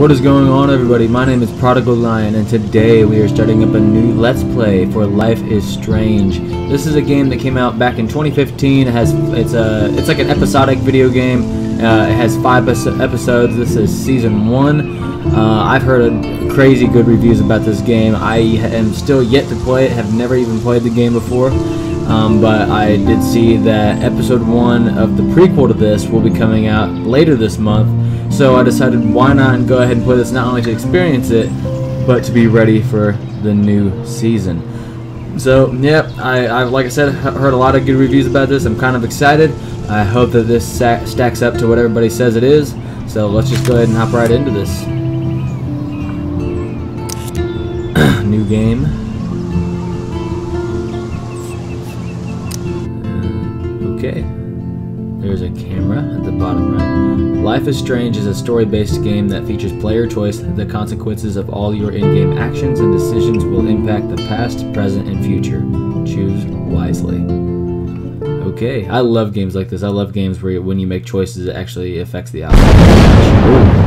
What is going on, everybody? My name is Prodigal Lion, and today we are starting up a new Let's Play for Life is Strange. This is a game that came out back in 2015. It's like an episodic video game. It has 5 episodes. This is season 1. I've heard crazy good reviews about this game. I am still yet to play it. Have never even played the game before. But I did see that episode 1 of the prequel to this will be coming out later this month, so I decided why not go ahead and play this, not only to experience it, but to be ready for the new season. So, yep, I've, like I said, heard a lot of good reviews about this. I'm kind of excited. I hope that this stacks up to what everybody says it is, so let's just go ahead and hop right into this. New game. Okay, there's a camera at the bottom right. Life is Strange is a story-based game that features player choice. The consequences of all your in-game actions and decisions will impact the past, present, and future. Choose wisely. Okay, I love games like this. I love games where when you make choices, it actually affects the outcome.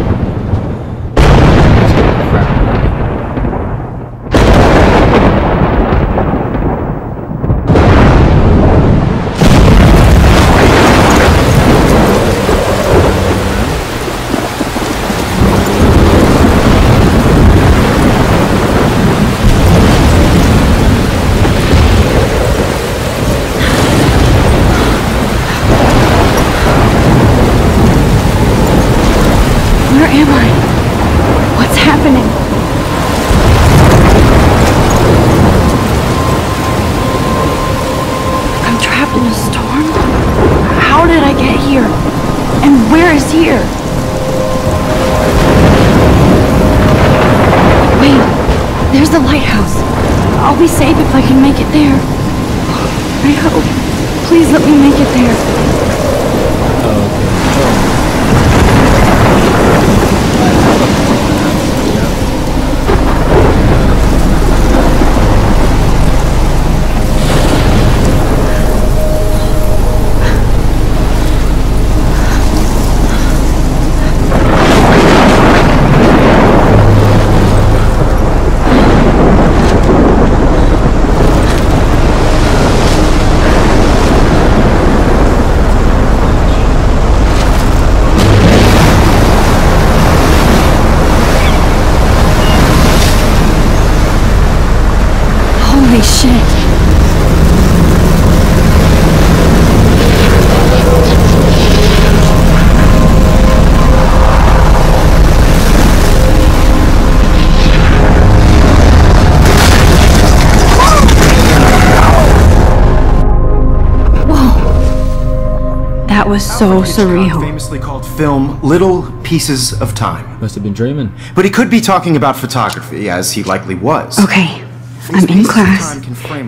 Was so surreal. Famously called film little pieces of time. Must have been dreaming. But he could be talking about photography, as he likely was. Okay, I'm in class.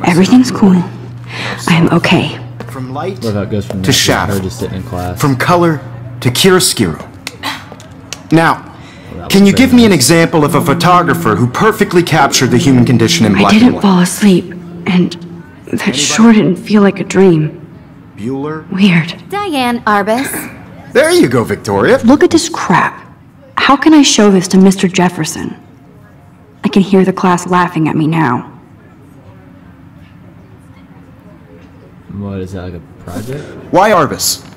Everything's cool. I'm okay. From light to shadow, just sitting in class. From color to chiaroscuro. Now, can you give me an example of a photographer who perfectly captured the human condition in black and white? I didn't fall asleep, and that sure didn't feel like a dream. Bueller? Weird. Diane Arbus. There you go, Victoria. Look at this crap. How can I show this to Mr. Jefferson? I can hear the class laughing at me now. What is that, like a project? Why Arbus?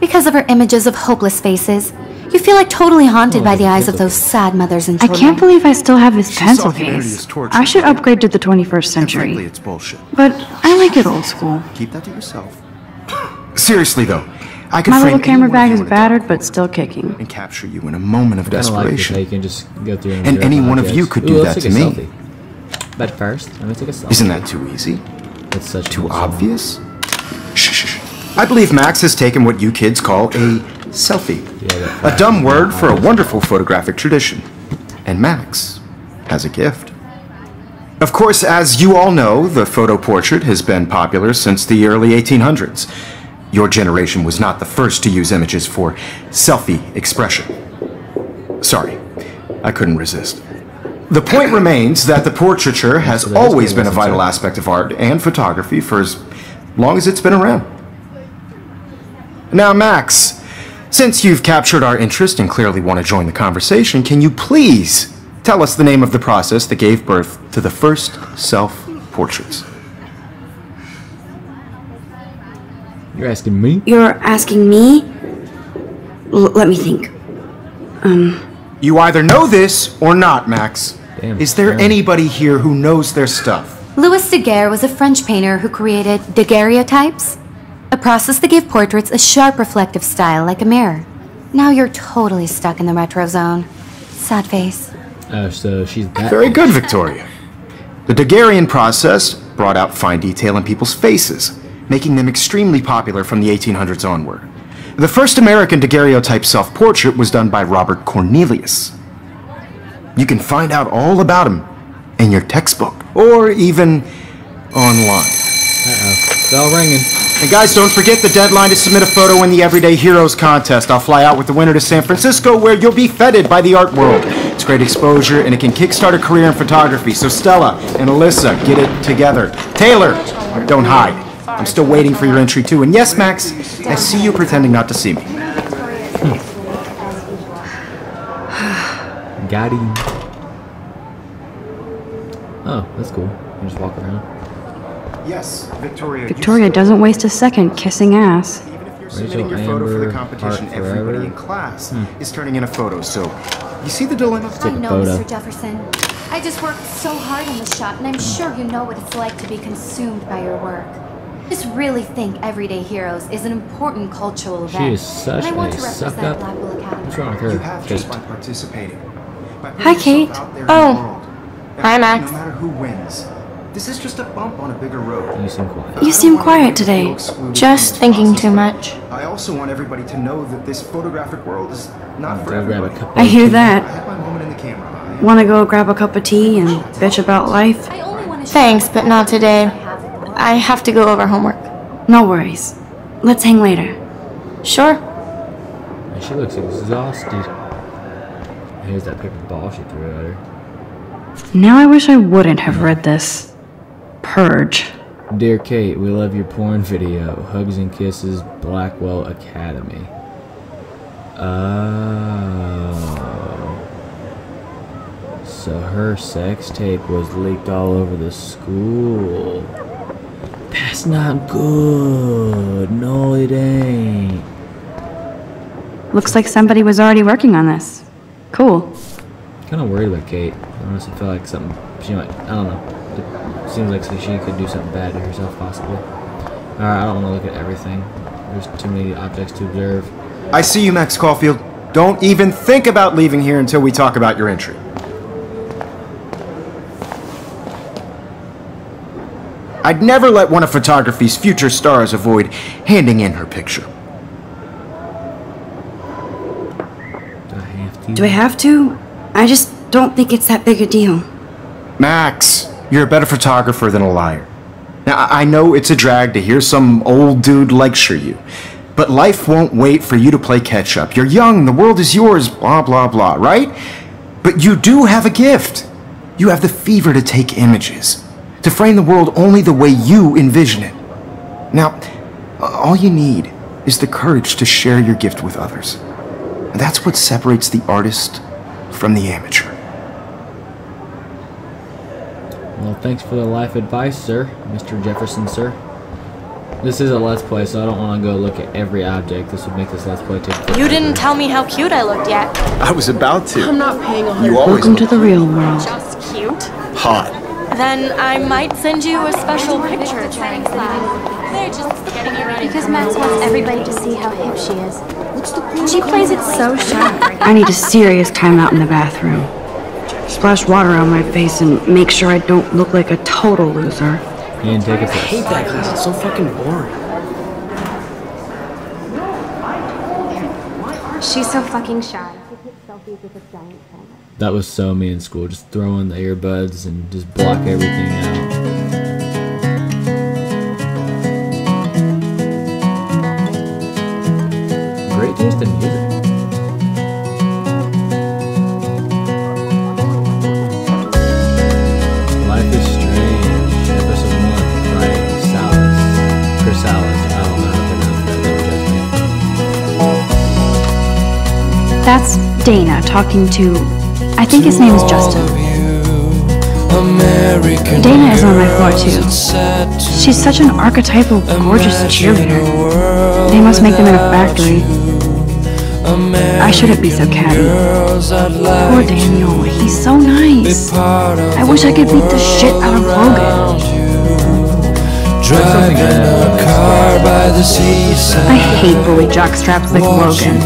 Because of her images of hopeless faces. You feel like totally haunted by the eyes of those sad mothers and children. I can't believe I still have this pencil case. I should upgrade to the 21st century. It's bullshit. But I like it old school. Keep that to yourself. Seriously though, I could. My little camera bag is battered but still kicking. And capture you in a moment of desperation. Like can just go through and any one of you could do that to me. Selfie. But first, let me take a selfie. Isn't that too easy? That's such too obvious. Shh. I believe Max has taken what you kids call a selfie. Yeah, a dumb word for a wonderful photographic tradition. And Max has a gift. Of course, as you all know, the photo portrait has been popular since the early 1800s. Your generation was not the first to use images for selfie expression. Sorry, I couldn't resist. The point remains that the portraiture has always been a vital aspect of art and photography for as long as it's been around. Now, Max, Since you've captured our interest and clearly want to join the conversation, can you please tell us the name of the process that gave birth to the first self-portraits? You're asking me? You're asking me? Let me think. You either know this or not, Max. Damn, is there anybody here who knows their stuff? Louis Daguerre was a French painter who created daguerreotypes, a process that gave portraits a sharp reflective style like a mirror. Now you're totally stuck in the retro zone. Sad face. So she's back. Very good, Victoria. The Daguerrean process brought out fine detail in people's faces, making them extremely popular from the 1800s onward. The first American daguerreotype self-portrait was done by Robert Cornelius. You can find out all about him in your textbook, or even online. Uh-oh. Bell ringing. And guys, don't forget the deadline to submit a photo in the Everyday Heroes contest. I'll fly out with the winner to San Francisco, where you'll be feted by the art world. It's great exposure, and it can kickstart a career in photography. So Stella and Alyssa, get it together. Taylor, don't hide. I'm still waiting for your entry, too. And yes, Max, I see you pretending not to see me. Got him. Oh, that's cool. You just walk around. Yes, Victoria doesn't waste a second kissing ass. Even if you're submitting your photo for the competition, everybody in class is turning in a photo. So, you see the dilemma? I know, Mr. Jefferson. I just worked so hard in the shop, and I'm sure you know what it's like to be consumed by your work. I just really think Everyday Heroes is an important cultural event. She is such a suck-up. What's wrong with her? You have just by participating. Hi, Kate. Oh. Hi, Max. No matter who wins, this is just a bump on a bigger road. You seem quiet. You seem quiet today. Just thinking too much. I also want everybody to know that this photographic world is not for everybody. I hear that. Want to go grab a cup of tea and bitch about life? Thanks, but not today. I have to go over homework. No worries. Let's hang later. Sure. She looks exhausted. Here's that paper ball she threw at her. Now I wish I wouldn't have read this. Purge. Dear Kate, we love your porn video. Hugs and kisses, Blackwell Academy. Oh. So her sex tape was leaked all over the school. That's not good. No, it ain't. Looks like somebody was already working on this. Cool. Kind of worried about Kate. I honestly feel like something she might. I don't know. It seems like she could do something bad to herself, possibly. All right, I don't want to look at everything. There's too many objects to observe. I see you, Max Caulfield. Don't even think about leaving here until we talk about your entry. I'd never let one of photography's future stars avoid handing in her picture. Do I have to? I just don't think it's that big a deal. Max, you're a better photographer than a liar. Now, I know it's a drag to hear some old dude lecture you, but life won't wait for you to play catch-up. You're young, the world is yours, blah, blah, blah, right? But you do have a gift. You have the fever to take images, to frame the world only the way you envision it. Now, all you need is the courage to share your gift with others. And that's what separates the artist from the amateur. Well, thanks for the life advice, sir. Mr. Jefferson, sir. This is a Let's Play, so I don't want to go look at every object. This would make this Let's Play take forever. You didn't tell me how cute I looked yet. I was about to. I'm not paying a hundred. Welcome to the real world. Just cute. Hot. Then I might send you a special picture during class. They're just getting you ready. Because Max wants everybody to see how hip she is. She plays it so sharp. I need a serious timeout in the bathroom. Splash water on my face and make sure I don't look like a total loser. And take a piss. I hate that class. It's so fucking boring. She's so fucking shy. That was so me in school. Just throw in the earbuds and just block everything out. Great taste in music. Life is Strange, episode 1, Brian Salas. Chris Salas, I don't know how to pronounce that, don't judge me. That's Dana talking to, I think his name is Justin. Dana is on my floor too. She's such an archetypal, gorgeous cheerleader. They must make them in a factory. I shouldn't be so catty. Poor Daniel, he's so nice. I wish I could beat the shit out of Logan. Driving a car by the seaside. I hate bully jockstraps like Logan.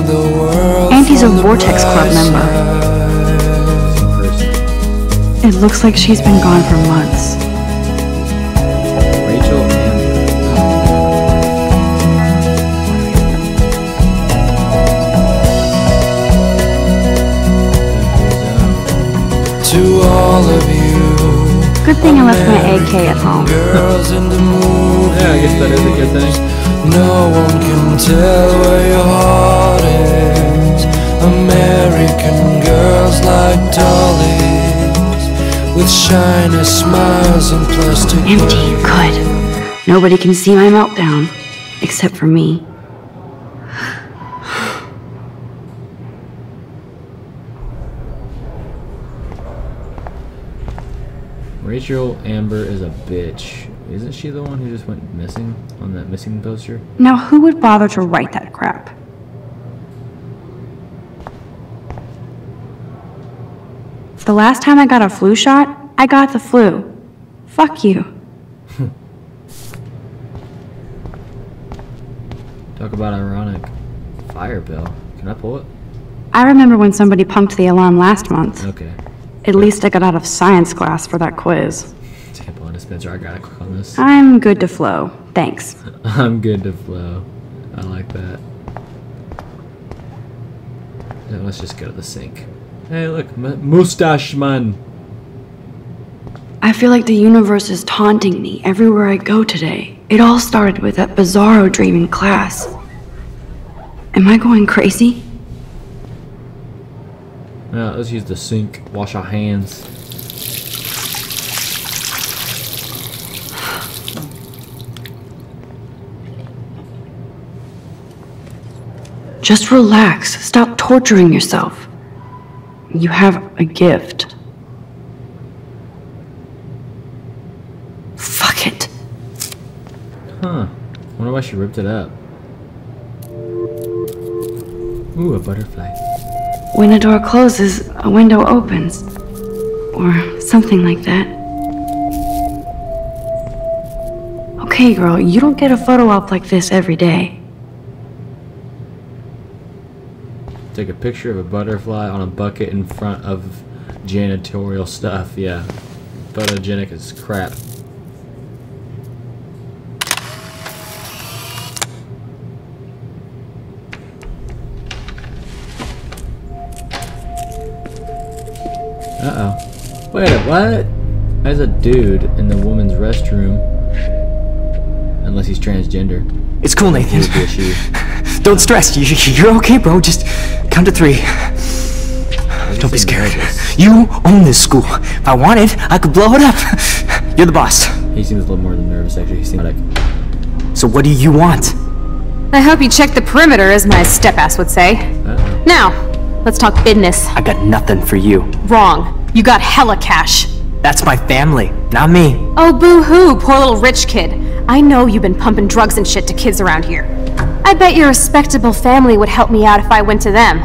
And he's a Vortex Club member. It looks like she's been gone for months. Rachel Amber. To all of you. Good thing I left my AK at home. Girls in the movies. Yeah, I guess that is a good thing. No one can tell where your heart is. American girls like dollies with shiny smiles and plastic. Empty, good. Nobody can see my meltdown except for me. Rachel Amber is a bitch. Isn't she the one who just went missing on that missing poster? Now who would bother to write that crap? The last time I got a flu shot, I got the flu. Fuck you. Talk about ironic. Fire bell. Can I pull it? I remember when somebody punked the alarm last month. Okay. At least I got out of science class for that quiz. Tap on dispenser, I gotta click on this. I'm good to flow, thanks. I'm good to flow. I like that. Now let's just go to the sink. Hey look, Mustache Man. I feel like the universe is taunting me everywhere I go today. It all started with that bizarro dream in class. Am I going crazy? Now, let's use the sink, wash our hands. Just relax. Stop torturing yourself. You have a gift. Fuck it. Huh. Wonder why she ripped it up. Ooh, a butterfly. When a door closes, a window opens, or something like that. Okay, girl, you don't get a photo op like this every day. Take a picture of a butterfly on a bucket in front of janitorial stuff. Yeah, photogenic is crap. Uh-oh. Wait, what? There's a dude in the woman's restroom. Unless he's transgender. It's cool, Nathan. Don't stress. You're okay, bro. Just count to 3. Don't be scared. Nervous. You own this school. If I wanted, I could blow it up. You're the boss. He seems a little more than nervous, actually. He seems like... So what do you want? I hope you check the perimeter, as my step-ass would say. Uh-oh. Now. Let's talk business. I got nothing for you. Wrong. You got hella cash. That's my family, not me. Oh, boo-hoo, poor little rich kid. I know you've been pumping drugs and shit to kids around here. I bet your respectable family would help me out if I went to them.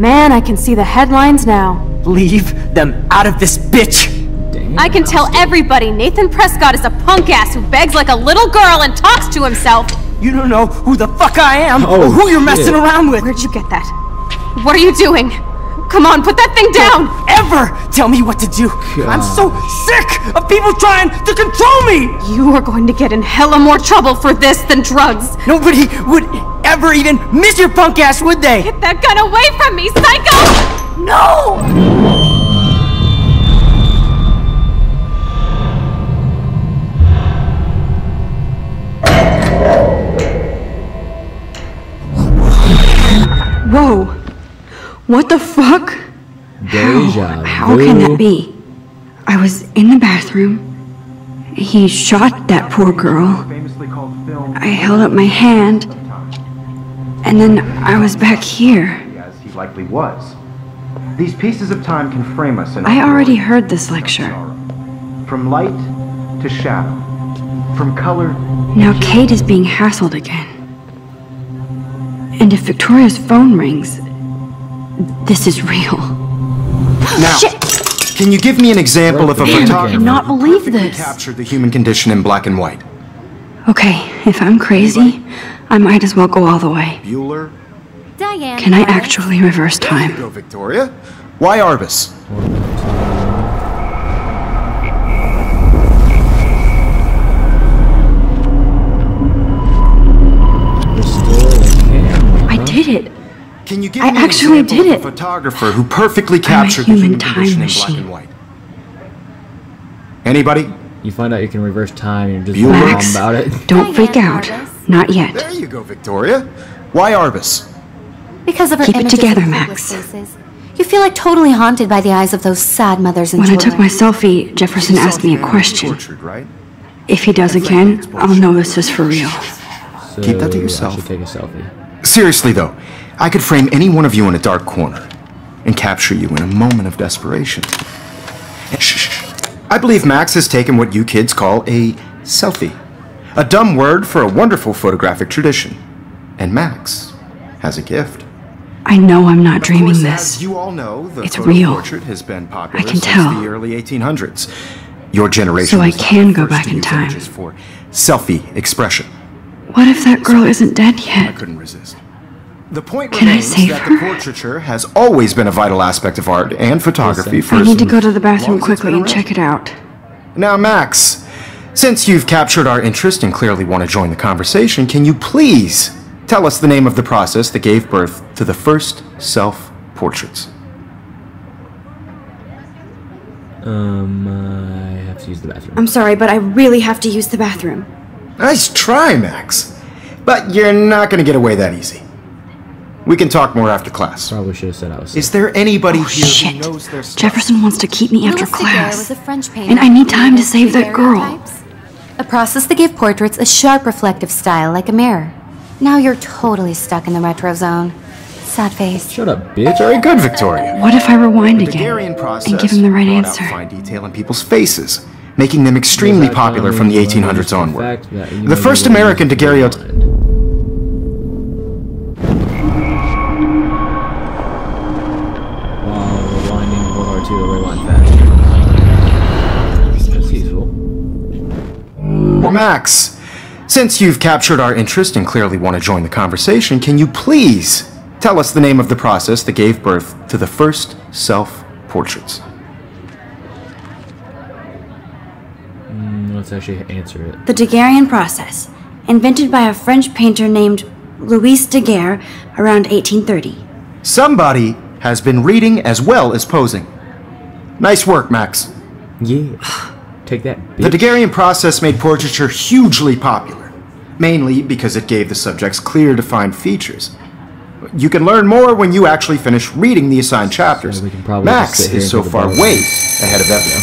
Man, I can see the headlines now. Leave them out of this bitch! Damn, I can tell everybody Nathan Prescott is a punk ass who begs like a little girl and talks to himself. You don't know who the fuck I am or who you're messing around with. Where'd you get that? What are you doing? Come on, put that thing down! Don't ever tell me what to do! Gosh. I'm so sick of people trying to control me! You are going to get in hella more trouble for this than drugs! Nobody would ever even miss your punk ass, would they? Get that gun away from me, psycho! No! Whoa! What the fuck? How can that be? I was in the bathroom. He shot that poor girl. I held up my hand. And then I was back here. likely was. These pieces of time can frame us in I already heard this lecture. From light to shadow. From color... Now Kate is being hassled again. And if Victoria's phone rings, this is real. Now, shit. Can you give me an example of a photographer? I cannot believe this. Captured the human condition in black and white. Okay, if I'm crazy, I might as well go all the way. Bueller? Diane. Can I actually reverse time? There you go, Victoria. Why Arbus? Can you give me an example of a photographer who perfectly captured the human condition in black and white? Anybody? You find out you can reverse time and just Max, about it. Don't freak out. Not yet. There you go, Victoria. Why Arbus? Because of her images. Keep it together, Max. You feel like totally haunted by the eyes of those sad mothers and children. When I took my selfie, Jefferson asked me a question. If he does again, I'll know this is for real. So keep that to yourself. Take a selfie. Seriously though. I could frame any one of you in a dark corner and capture you in a moment of desperation. Shh. I believe Max has taken what you kids call a selfie, a dumb word for a wonderful photographic tradition. And Max has a gift. I know I'm not dreaming this. As you all know, the photo real. Portrait has been popular since the early 1800s. Your generation. So I can go back in time. For selfie expression. What if that girl isn't dead yet? I couldn't resist. The point remains that the portraiture has always been a vital aspect of art and photography for us. I need to go to the bathroom quickly and check it out. Now, Max, since you've captured our interest and clearly want to join the conversation, can you please tell us the name of the process that gave birth to the first self-portraits? I have to use the bathroom. I'm sorry, but I really have to use the bathroom. Nice try, Max. But you're not going to get away that easy. We can talk more after class. Probably should have said I was sick. Is there anybody here who knows their stuff? Jefferson wants to keep me after class, and I need time to save that girl. A process that gave portraits a sharp reflective style like a mirror. Now you're totally stuck in the retro zone. Sad face. Shut up, bitch. Very good, Victoria. What if I rewind again and give him the right answer? Fine detail in people's faces, making them extremely popular from the 1800s onward. The first American daguerreotype. Max, since you've captured our interest and clearly want to join the conversation, can you please tell us the name of the process that gave birth to the first self-portraits? Let's actually answer it. The Daguerrean process, invented by a French painter named Louis Daguerre around 1830. Somebody has been reading as well as posing. Nice work, Max. Yeah. Take that, bitch. The Daguerrean process made portraiture hugely popular, mainly because it gave the subjects clear, defined features. You can learn more when you actually finish reading the assigned chapters. So Max is so far way ahead of everyone.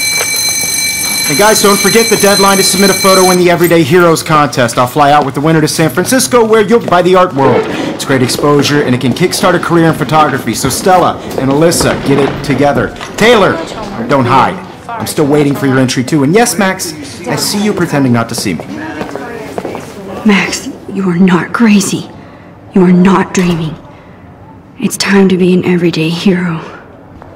And guys, don't forget the deadline to submit a photo in the Everyday Heroes contest. I'll fly out with the winner to San Francisco, where you'll buy the art world. It's great exposure, and it can kickstart a career in photography. So Stella and Alyssa, get it together. Taylor, don't hide. I'm still waiting for your entry, too. And yes, Max, I see you pretending not to see me. Max, you are not crazy. You are not dreaming. It's time to be an everyday hero.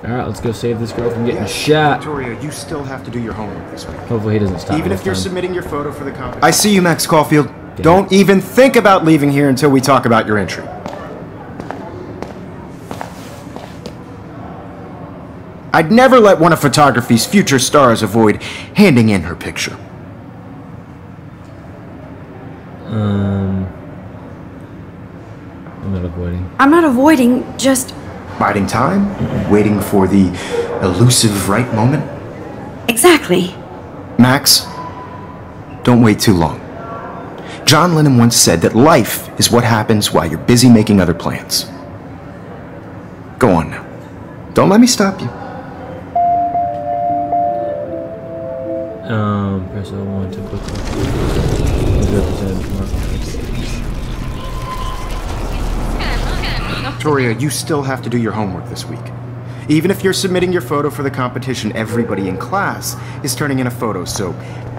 All right, let's go save this girl from getting shot. Victoria, you still have to do your homework this week. Hopefully he doesn't stop. Even if you're submitting your photo for the competition. I see you, Max Caulfield. Don't even think about leaving here until we talk about your entry. I'd never let one of photography's future stars avoid handing in her picture. I'm not avoiding. I'm not avoiding, just... Biding time? Waiting for the elusive right moment? Exactly. Max, don't wait too long. John Lennon once said that life is what happens while you're busy making other plans. Go on now. Don't let me stop you. Press L1 to quickly. Victoria, you still have to do your homework this week. Even if you're submitting your photo for the competition, everybody in class is turning in a photo, so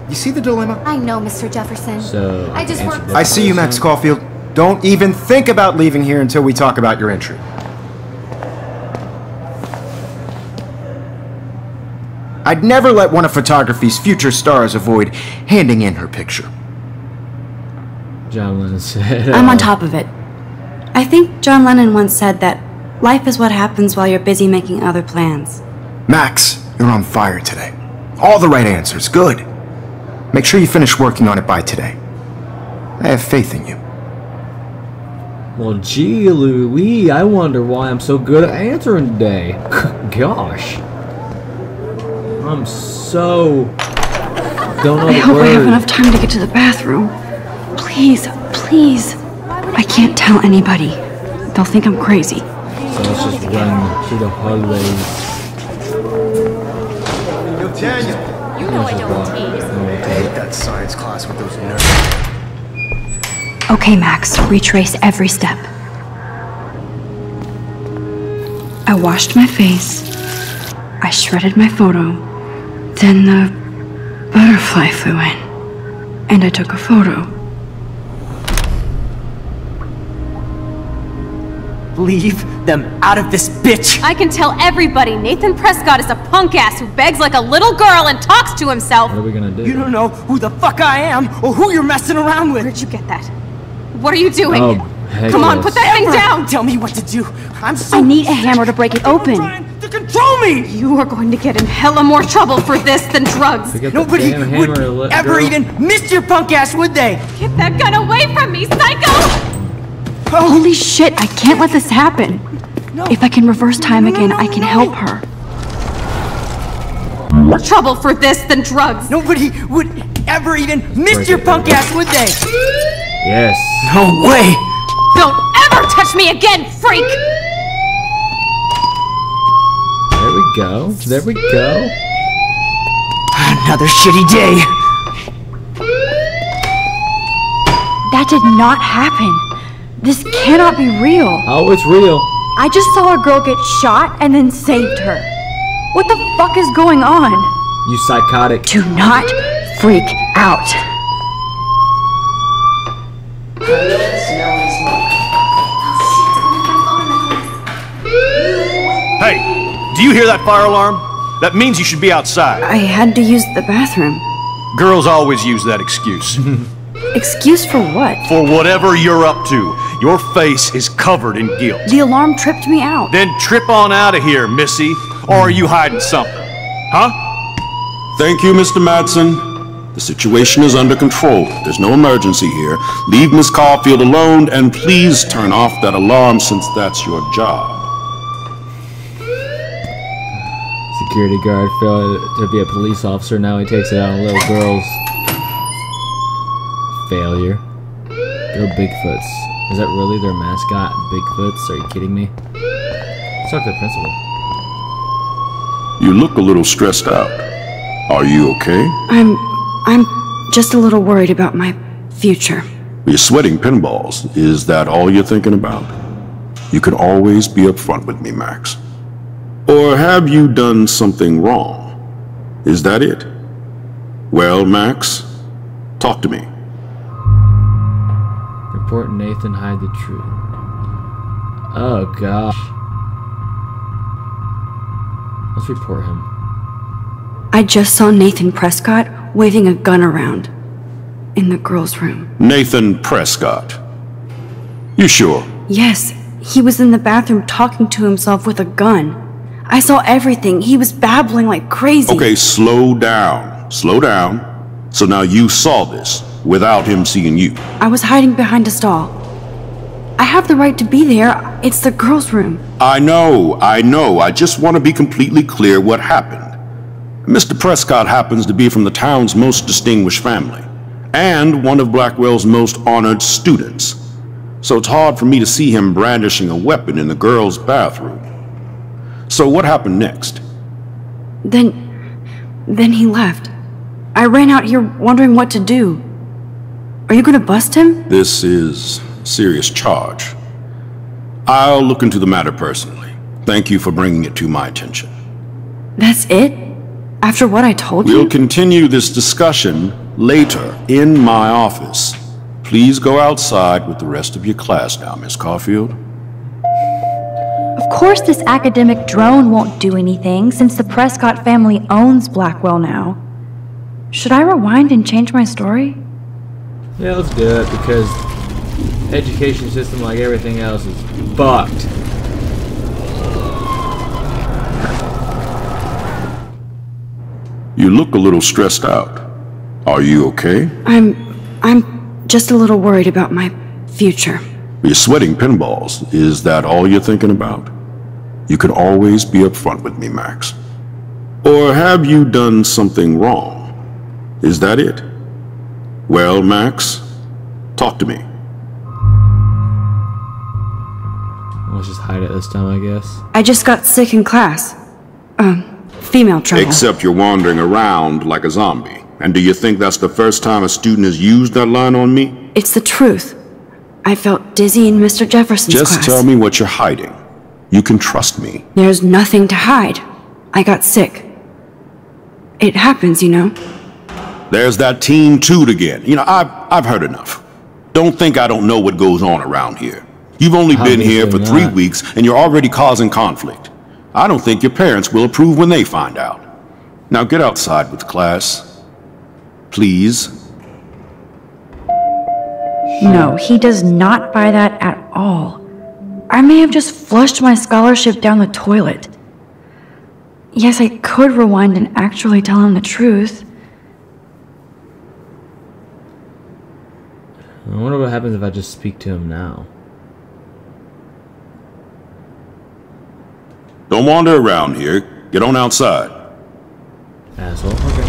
you see the dilemma? I know, Mr. Jefferson. So I just worked. I see you, Max Caulfield. Don't even think about leaving here until we talk about your entry. I'd never let one of photography's future stars avoid handing in her picture. John Lennon said... I'm on top of it. I think John Lennon once said that life is what happens while you're busy making other plans. Max, you're on fire today. All the right answers. Good. Make sure you finish working on it by today. I have faith in you. Well, gee, Louis, I wonder why I'm so good at answering today. Gosh. I'm so... Don't know the word. I hope I have enough time to get to the bathroom. Please, please. I can't tell anybody. They'll think I'm crazy. So let's just run through the hallways. Yo, Daniel! You know I don't tease. I hate that science class with those nerds. Okay, Max. Retrace every step. I washed my face. I shredded my photo. Then the butterfly flew in. And I took a photo. Leave them out of this bitch! I can tell everybody Nathan Prescott is a punk ass who begs like a little girl and talks to himself! What are we gonna do? You don't know who the fuck I am or who you're messing around with! Where'd you get that? What are you doing? Oh, come on, put that thing down! Tell me what to do! I'm so I need a hammer to break it open! To control me! You are going to get in hella more trouble for this than drugs! Nobody would ever even miss your punk ass, would they? Get that gun away from me, psycho! Oh. Holy shit, I can't let this happen. No. If I can reverse time again, I can help her. More trouble for this than drugs. Nobody would ever even miss your punk ass, would they? Yes. No way. Don't ever touch me again, freak. There we go. There we go. Another shitty day. That did not happen. This cannot be real. Oh, it's real. I just saw a girl get shot and then saved her. What the fuck is going on? You psychotic. Do not freak out. Hey, do you hear that fire alarm? That means you should be outside. I had to use the bathroom. Girls always use that excuse. Excuse for what? For whatever you're up to. Your face is covered in guilt. The alarm tripped me out. Then trip on out of here, Missy. Or are you hiding something? Huh? Thank you, Mr. Madsen. The situation is under control. There's no emergency here. Leave Miss Caulfield alone and please turn off that alarm since that's your job. Security guard failed to be a police officer. Now he takes it out on little girls. Failure. They're Bigfoots. Is that really their mascot? Bigfoots? Are you kidding me? Let's talk to the principal. You look a little stressed out. Are you okay? I'm just a little worried about my future. You're sweating pinballs. Is that all you're thinking about? You can always be upfront with me, Max. Or have you done something wrong? Is that it? Well, Max, talk to me. Nathan hide the truth. Oh gosh. Let's report him. I just saw Nathan Prescott waving a gun around in the girls' room. Nathan Prescott. You sure? Yes. He was in the bathroom talking to himself with a gun. I saw everything. He was babbling like crazy. Okay, slow down. Slow down. So now you saw this. Without him seeing you. I was hiding behind a stall. I have the right to be there. It's the girls' room. I know. I just want to be completely clear what happened. Mr. Prescott happens to be from the town's most distinguished family and one of Blackwell's most honored students. So it's hard for me to see him brandishing a weapon in the girls' bathroom. So what happened next? Then he left. I ran out here wondering what to do. Are you going to bust him? This is a serious charge. I'll look into the matter personally. Thank you for bringing it to my attention. That's it? After what I told you? We'll continue this discussion later in my office. Please go outside with the rest of your class now, Miss Caulfield. Of course this academic drone won't do anything since the Prescott family owns Blackwell now. Should I rewind and change my story? Yeah, let's do it, because education system, like everything else, is fucked. You look a little stressed out. Are you okay? I'm just a little worried about my future. You're sweating pinballs. Is that all you're thinking about? You can always be upfront with me, Max. Or have you done something wrong? Is that it? Well, Max, talk to me. Let's just hide it this time, I guess. I just got sick in class. Female trouble. Except you're wandering around like a zombie. And do you think that's the first time a student has used that line on me? It's the truth. I felt dizzy in Mr. Jefferson's class. Just tell me what you're hiding. You can trust me. There's nothing to hide. I got sick. It happens, you know. There's that team toot again. You know, I've heard enough. Don't think I don't know what goes on around here. You've only been here for 3 weeks, and you're already causing conflict. I don't think your parents will approve when they find out. Now get outside with class. Please. No, he does not buy that at all. I may have just flushed my scholarship down the toilet. Yes, I could rewind and actually tell him the truth. I wonder what happens if I just speak to him now. Don't wander around here. Get on outside. Asshole. Okay.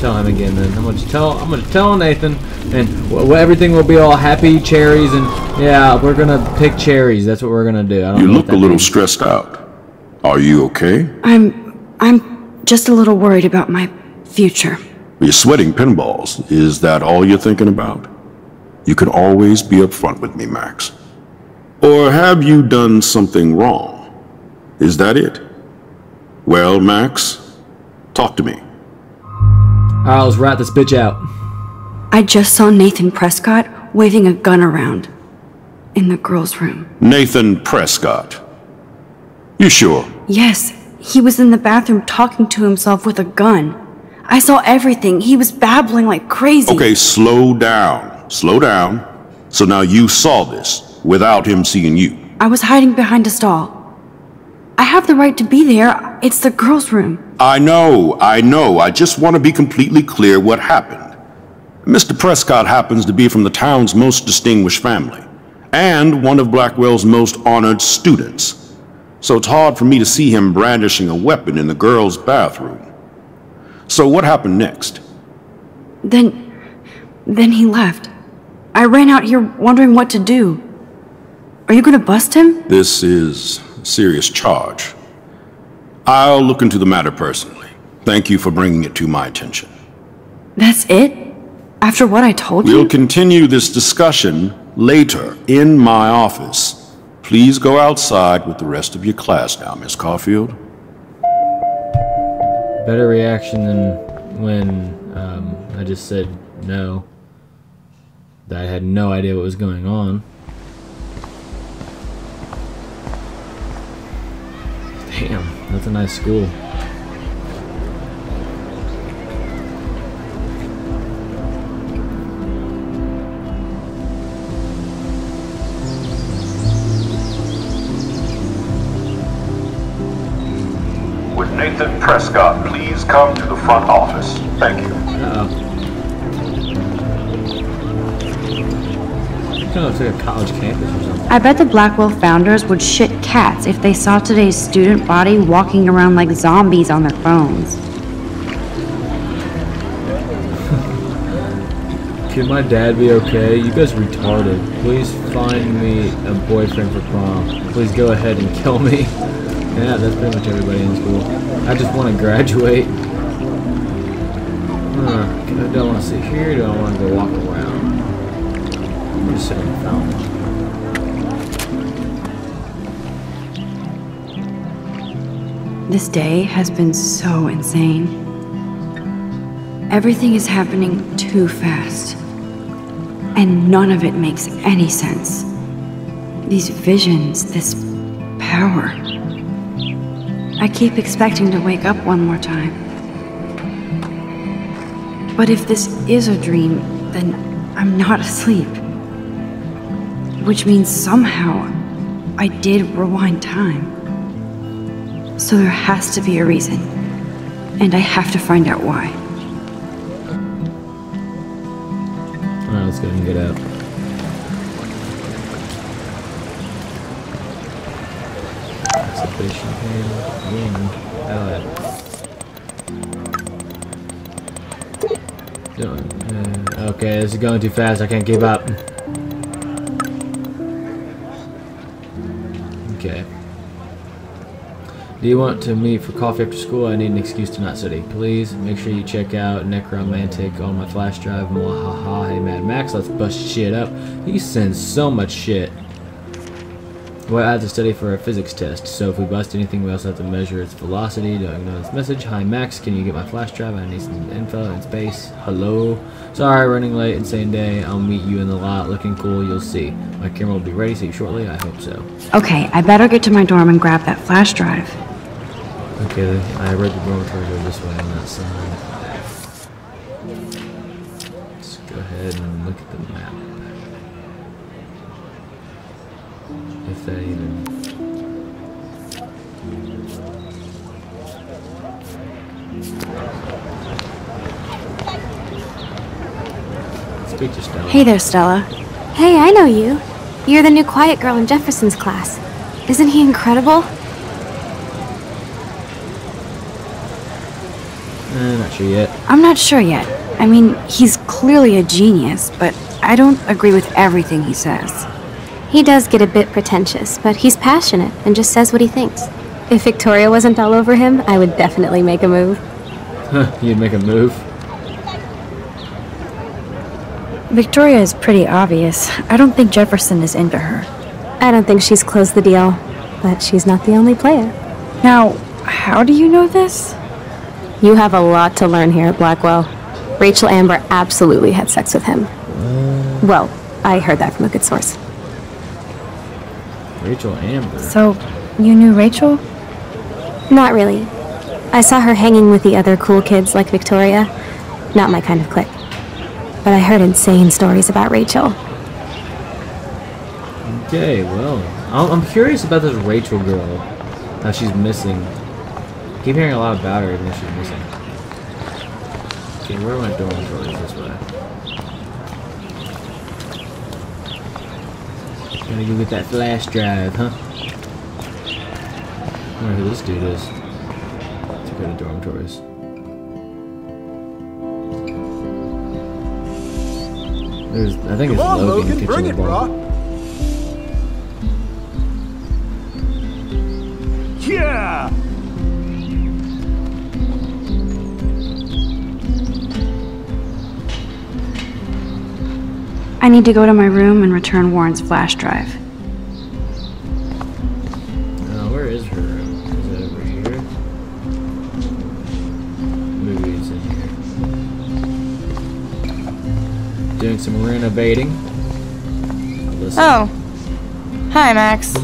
Tell him again then. I'm gonna tell Nathan, and everything will be all happy cherries, and yeah, we're gonna pick cherries. That's what we're gonna do. I don't know what that means. You look a little stressed out. Are you okay? I'm just a little worried about my future. You're sweating pinballs. Is that all you're thinking about? You can always be upfront with me, Max. Or have you done something wrong? Is that it? Well, Max, talk to me. Alright, let's rat this bitch out. I just saw Nathan Prescott waving a gun around in the girls' room. Nathan Prescott? You sure? Yes, he was in the bathroom talking to himself with a gun. I saw everything. He was babbling like crazy. Okay, slow down. Slow down. So now you saw this without him seeing you. I was hiding behind a stall. I have the right to be there. It's the girls' room. I know. I just want to be completely clear what happened. Mr. Prescott happens to be from the town's most distinguished family and one of Blackwell's most honored students. So it's hard for me to see him brandishing a weapon in the girls' bathroom. So what happened next? Then he left. I ran out here wondering what to do. Are you going to bust him? This is a serious charge. I'll look into the matter personally. Thank you for bringing it to my attention. That's it? After what I told you? We'll continue this discussion later in my office. Please go outside with the rest of your class now, Miss Caulfield. Better reaction than when I just said no. That I had no idea what was going on. Damn, that's a nice school. Would Nathan Prescott please come to the front office? Thank you. It's like a college campus or something. I bet the Blackwell founders would shit cats if they saw today's student body walking around like zombies on their phones. Can my dad be okay? You guys retarded. Please find me a boyfriend for prom. Please go ahead and kill me. Yeah, that's pretty much everybody in school. I just want to graduate. I don't want to sit here. I don't want to go walk around. I'm just sitting on the phone. This day has been so insane. Everything is happening too fast, and none of it makes any sense. These visions, this power. I keep expecting to wake up one more time. But if this is a dream, then I'm not asleep. Which means somehow I did rewind time. So there has to be a reason, and I have to find out why. All right, let's go and get out. Observation pan, wing, pallet. Done. Okay, this is going too fast. I can't give up. Okay. Do you want to meet for coffee after school? I need an excuse to not study. Please make sure you check out Necromantic on my flash drive. Mwahaha. Hey, Mad Max, let's bust shit up. He sends so much shit. Well, I have to study for a physics test, so if we bust anything, we also have to measure its velocity. Do I ignore this message? Hi, Max, can you get my flash drive? I need some info in space. Hello. Sorry, running late. Insane day. I'll meet you in the lot. Looking cool. You'll see. My camera will be ready. See you shortly. I hope so. Okay, I better get to my dorm and grab that flash drive. Okay, I read the dormitory door this way on that side. Let's go ahead and look at the map. If that even... Speak to Stella. Hey there, Stella. Hey, I know you. You're the new quiet girl in Jefferson's class. Isn't he incredible? Not sure yet. I'm not sure yet. I mean, he's clearly a genius, but I don't agree with everything he says. He does get a bit pretentious, but he's passionate and just says what he thinks. If Victoria wasn't all over him, I would definitely make a move. Huh, you'd make a move? Victoria is pretty obvious. I don't think Jefferson is into her. I don't think she's closed the deal, but she's not the only player. Now, how do you know this? You have a lot to learn here at Blackwell. Rachel Amber absolutely had sex with him. Well, I heard that from a good source. Rachel Amber? So, you knew Rachel? Not really. I saw her hanging with the other cool kids like Victoria. Not my kind of clique. But I heard insane stories about Rachel. Okay, well, I'm curious about this Rachel girl. How she's missing. I keep hearing a lot about her and she's missing. Okay, where are my dormitories this way? Gotta go get that flash drive, huh? I don't know who this dude is. Let's go to dormitories. There's, I think it's Logan. Come on, Logan, bring it, brah! Yeah! I need to go to my room and return Warren's flash drive. Where is her room? Is it over here? Maybe it's in here. Doing some renovating. Alyssa. Oh. Hi, Max.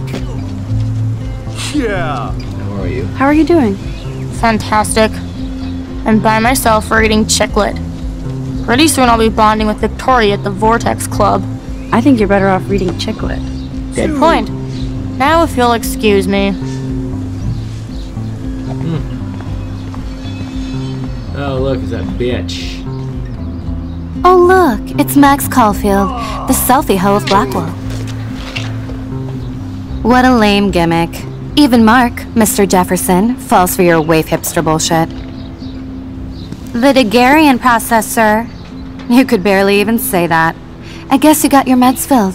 Yeah. How are you? How are you doing? Fantastic. I'm by myself reading Chicklet. Pretty soon I'll be bonding with Victoria at the Vortex Club. I think you're better off reading Chicklet. Good point. Now if you'll excuse me. Oh look, it's that bitch. Oh look, it's Max Caulfield, the selfie hoe of Blackwell. What a lame gimmick. Even Mark, Mr. Jefferson, falls for your waif hipster bullshit. The Daguerrean process, sir. You could barely even say that. I guess you got your meds filled.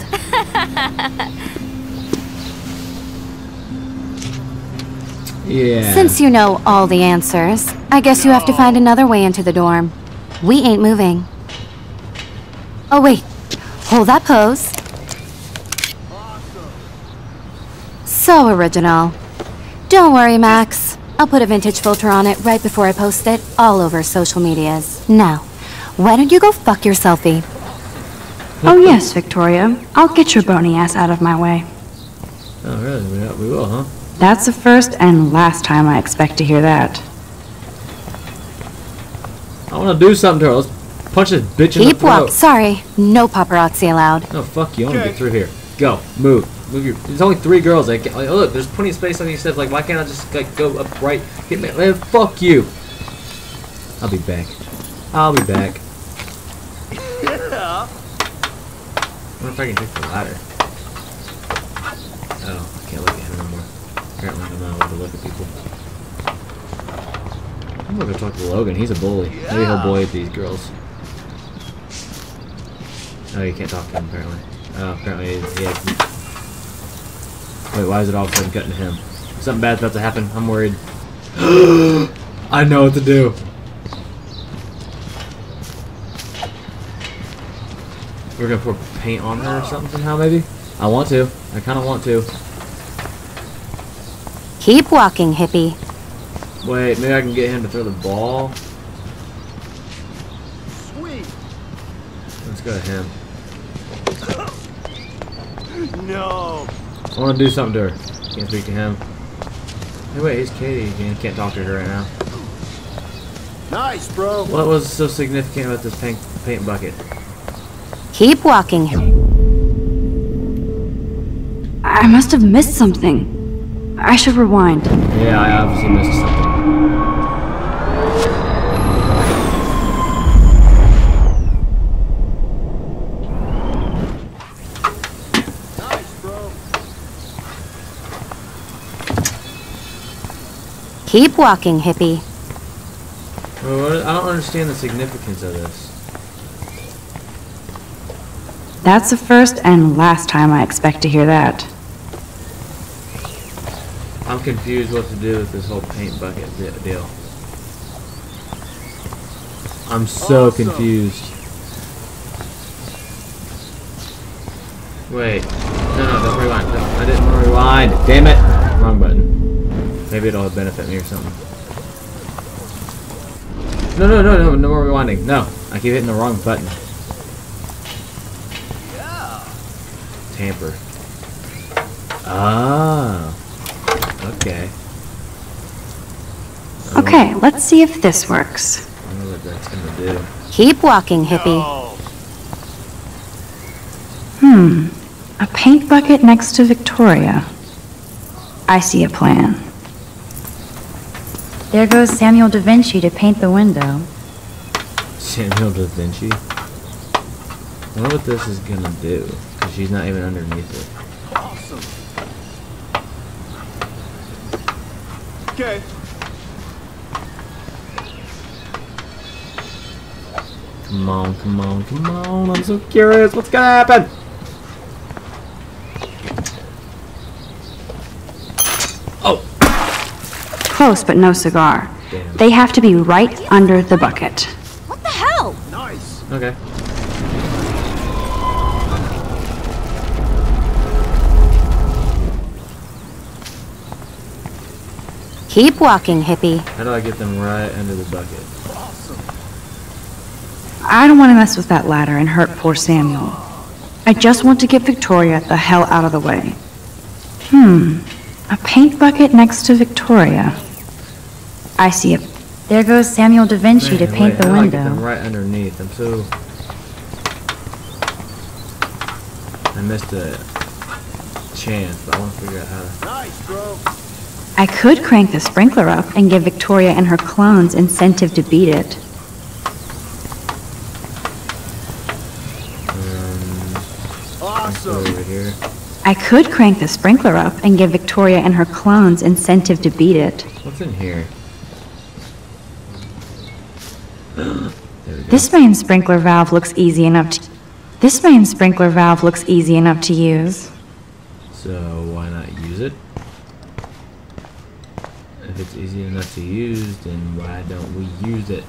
Yeah. Since you know all the answers, I guess you have to find another way into the dorm. We ain't moving. Oh, wait. Hold that pose. Awesome. So original. Don't worry, Max. I'll put a vintage filter on it right before I post it all over social medias. Now, why don't you go fuck your selfie? Oh yes, Victoria. I'll get your bony ass out of my way. Oh really? Yeah, we will, huh? That's the first and last time I expect to hear that. I want to do something to her. Let's punch this bitch in the throat. Keep walking. Sorry. No paparazzi allowed. Oh, fuck you. I want to get through here. Go. Move. Move your... There's only three girls. Like, oh, look. There's plenty of space on these steps. Like, why can't I just, like, go up right? Hit me. Man, fuck you. I'll be back. I'll be back. Yeah. I wonder if I can take the ladder. Oh, I can't look at him anymore. Apparently, I'm not allowed to look at people. I'm gonna talk to Logan. He's a bully. Yeah. Maybe he'll bully these girls. Oh, you can't talk to him apparently. Oh, apparently, yeah. Wait, why is it all of a sudden cutting to him? Something bad's about to happen. I'm worried. I know what to do. We're gonna pour paint on her or something somehow, maybe. I want to. I kind of want to. Keep walking, hippie. Wait, maybe I can get him to throw the ball. Sweet. Let's go to him. No. I want to do something to her. Can't speak to him. Hey, wait, it's Katie again. Can't talk to her right now. Nice, bro. What was so significant about this paint bucket? Keep walking. I must have missed something. I should rewind. Yeah, I obviously missed something. Keep walking, hippie. I don't understand the significance of this. That's the first and last time I expect to hear that. I'm confused what to do with this whole paint bucket deal. I'm so confused. Wait. No, don't rewind. No, I didn't rewind. Damn it. Wrong button. Maybe it'll benefit me or something. No, no more rewinding. No, I keep hitting the wrong button. Yeah. Tamper. Ah. Okay. Okay, let's see if this works. I don't know what that's gonna do. Keep walking, hippie. No. A paint bucket next to Victoria. I see a plan. There goes Samuel da Vinci to paint the window. Samuel da Vinci? I wonder what this is gonna do, because she's not even underneath it. Awesome. Okay. Come on, come on, come on. I'm so curious. What's gonna happen? Close, but no cigar. Damn. They have to be right under the bucket. What the hell? Nice. Okay. Keep walking, hippie. How do I get them right under the bucket? Awesome. I don't want to mess with that ladder and hurt poor Samuel. I just want to get Victoria the hell out of the way. A paint bucket next to Victoria. I see it. There goes Samuel da Vinci to paint the window. I'm right underneath. I'm so. I missed a chance, but I want to figure out how to. Nice, bro. I could crank the sprinkler up and give Victoria and her clones incentive to beat it. Awesome. Over here. I could crank the sprinkler up and give Victoria and her clones incentive to beat it. What's in here? There we go. This main sprinkler valve looks easy enough to. This main sprinkler valve looks easy enough to use. So why not use it? If it's easy enough to use, then why don't we use it?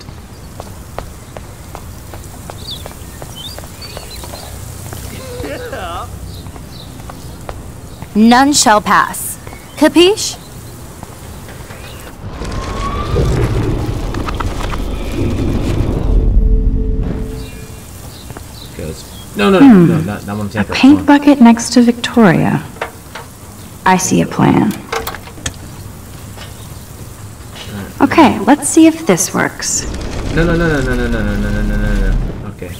None shall pass. Capiche? No, not one sample. A paint bucket next to Victoria. I see a plan. Okay, let's see if this works. No. Okay.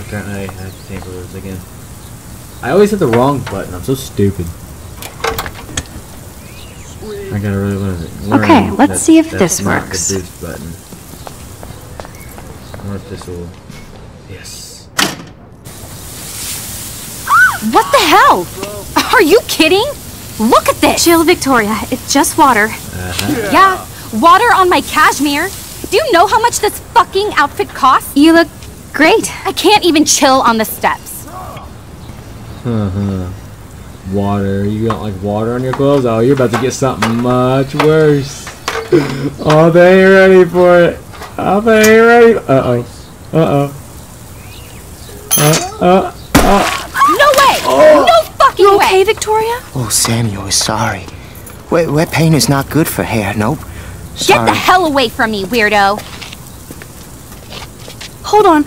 Apparently I have to tamper with this again. I always hit the wrong button. I'm so stupid. I gotta really learn. Okay, let's see if this works. The boost button. I wonder if this will. Yes. What the hell? Are you kidding? Look at this. Chill, Victoria. It's just water. Uh-huh. Yeah, water on my cashmere. Do you know how much this fucking outfit costs? You look great. I can't even chill on the steps. Water. You got like water on your clothes? Oh, you're about to get something much worse. Oh, they ain't ready for it. Oh, they ain't ready. No way! Oh. No fucking way! You okay, Victoria? Oh, Samuel is sorry. Wet paint is not good for hair. Nope. Sorry. Get the hell away from me, weirdo! Hold on.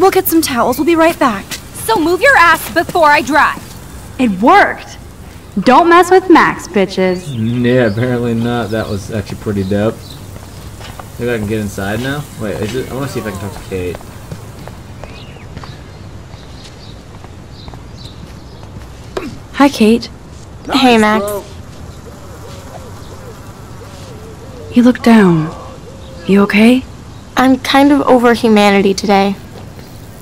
We'll get some towels. We'll be right back. So move your ass before I dry. It worked! Don't mess with Max, bitches. Yeah, apparently not. That was actually pretty dope. Maybe I can get inside now? Wait, is it? I want to see if I can talk to Kate. Hi, Kate. Nice, hey, Max. Bro. You look down. You okay? I'm kind of over humanity today.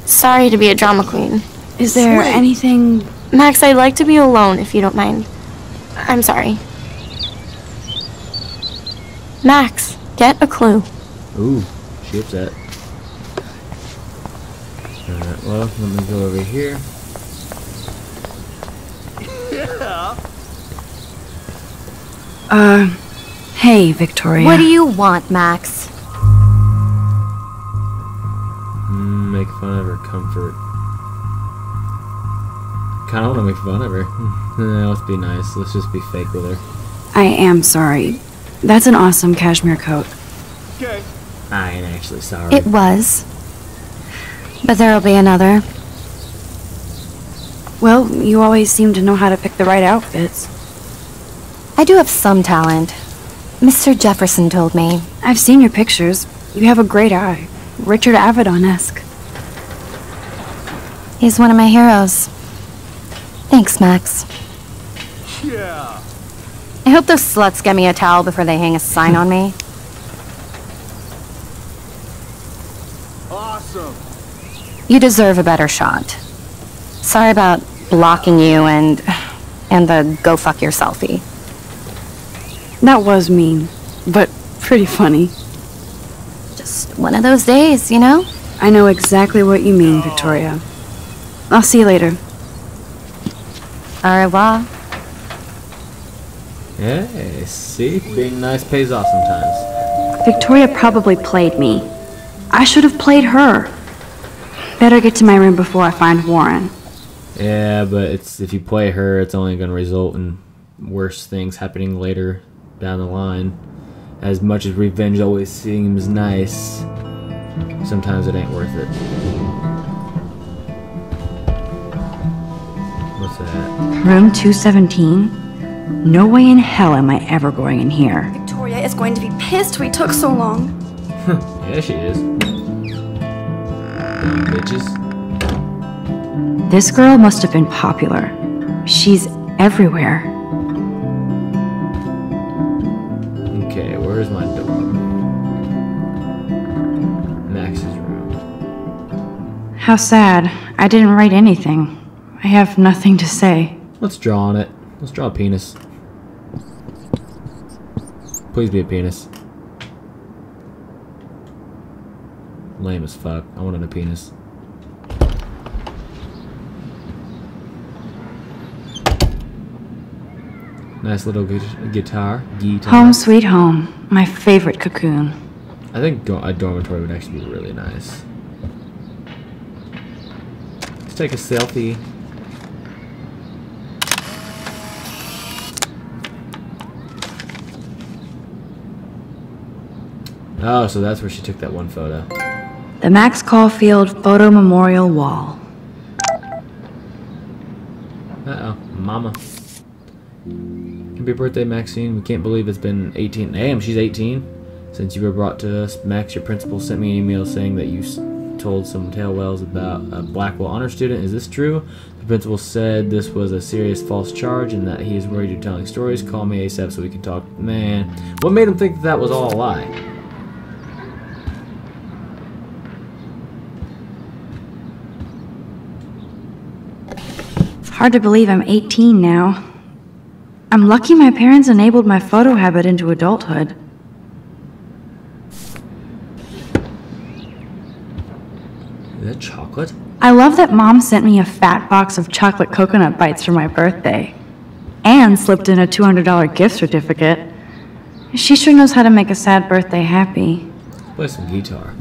Sorry to be a drama queen. Is there anything... Max, I'd like to be alone, if you don't mind. I'm sorry. Max, get a clue. Ooh, she upset. Alright, well, let me go over here. Yeah. Hey, Victoria. What do you want, Max? Make fun of her comfort. Kind of want to make fun of her. Let's be nice. Let's just be fake with her. I am sorry. That's an awesome cashmere coat. Okay. I ain't actually sorry. It was. But there'll be another. Well, you always seem to know how to pick the right outfits. I do have some talent. Mr. Jefferson told me. I've seen your pictures. You have a great eye. Richard Avedon-esque. He's one of my heroes. Thanks, Max. Yeah. I hope those sluts get me a towel before they hang a sign on me. Awesome. You deserve a better shot. Sorry about blocking you and the go fuck your selfie. That was mean, but pretty funny. Just one of those days, you know? I know exactly what you mean, Victoria. I'll see you later. Au revoir. Hey, see? Being nice pays off sometimes. Victoria probably played me. I should have played her. Better get to my room before I find Warren. Yeah, but it's if you play her, it's only going to result in worse things happening later down the line. As much as revenge always seems nice, sometimes it ain't worth it. Room 217? No way in hell am I ever going in here. Victoria is going to be pissed we took so long. Yeah, she is. Damn bitches. This girl must have been popular. She's everywhere. Okay, where's my dog? Max's room. How sad. I didn't write anything. I have nothing to say. Let's draw on it. Let's draw a penis. Please be a penis. Lame as fuck. I wanted a penis. Nice little guitar. Home sweet home. My favorite cocoon. I think a dormitory would actually be really nice. Let's take a selfie. Oh, so that's where she took that one photo. The Max Caulfield Photo Memorial Wall. Uh-oh, mama. Happy birthday, Maxine. We can't believe it's been 18. Damn, she's 18. Since you were brought to us, Max, your principal sent me an email saying that you told some tale-wells about a Blackwell honor student. Is this true? The principal said this was a serious false charge and that he is worried you're telling stories. Call me ASAP so we can talk. Man, what made him think that that was all a lie? Hard to believe I'm 18 now. I'm lucky my parents enabled my photo habit into adulthood. Is that chocolate? I love that Mom sent me a fat box of chocolate coconut bites for my birthday. And slipped in a $200 gift certificate. She sure knows how to make a sad birthday happy. Play some guitar.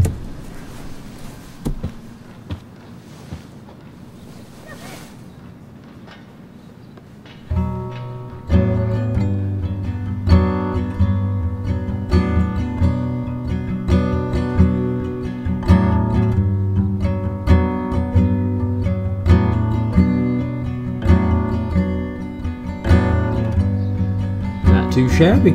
Too shabby.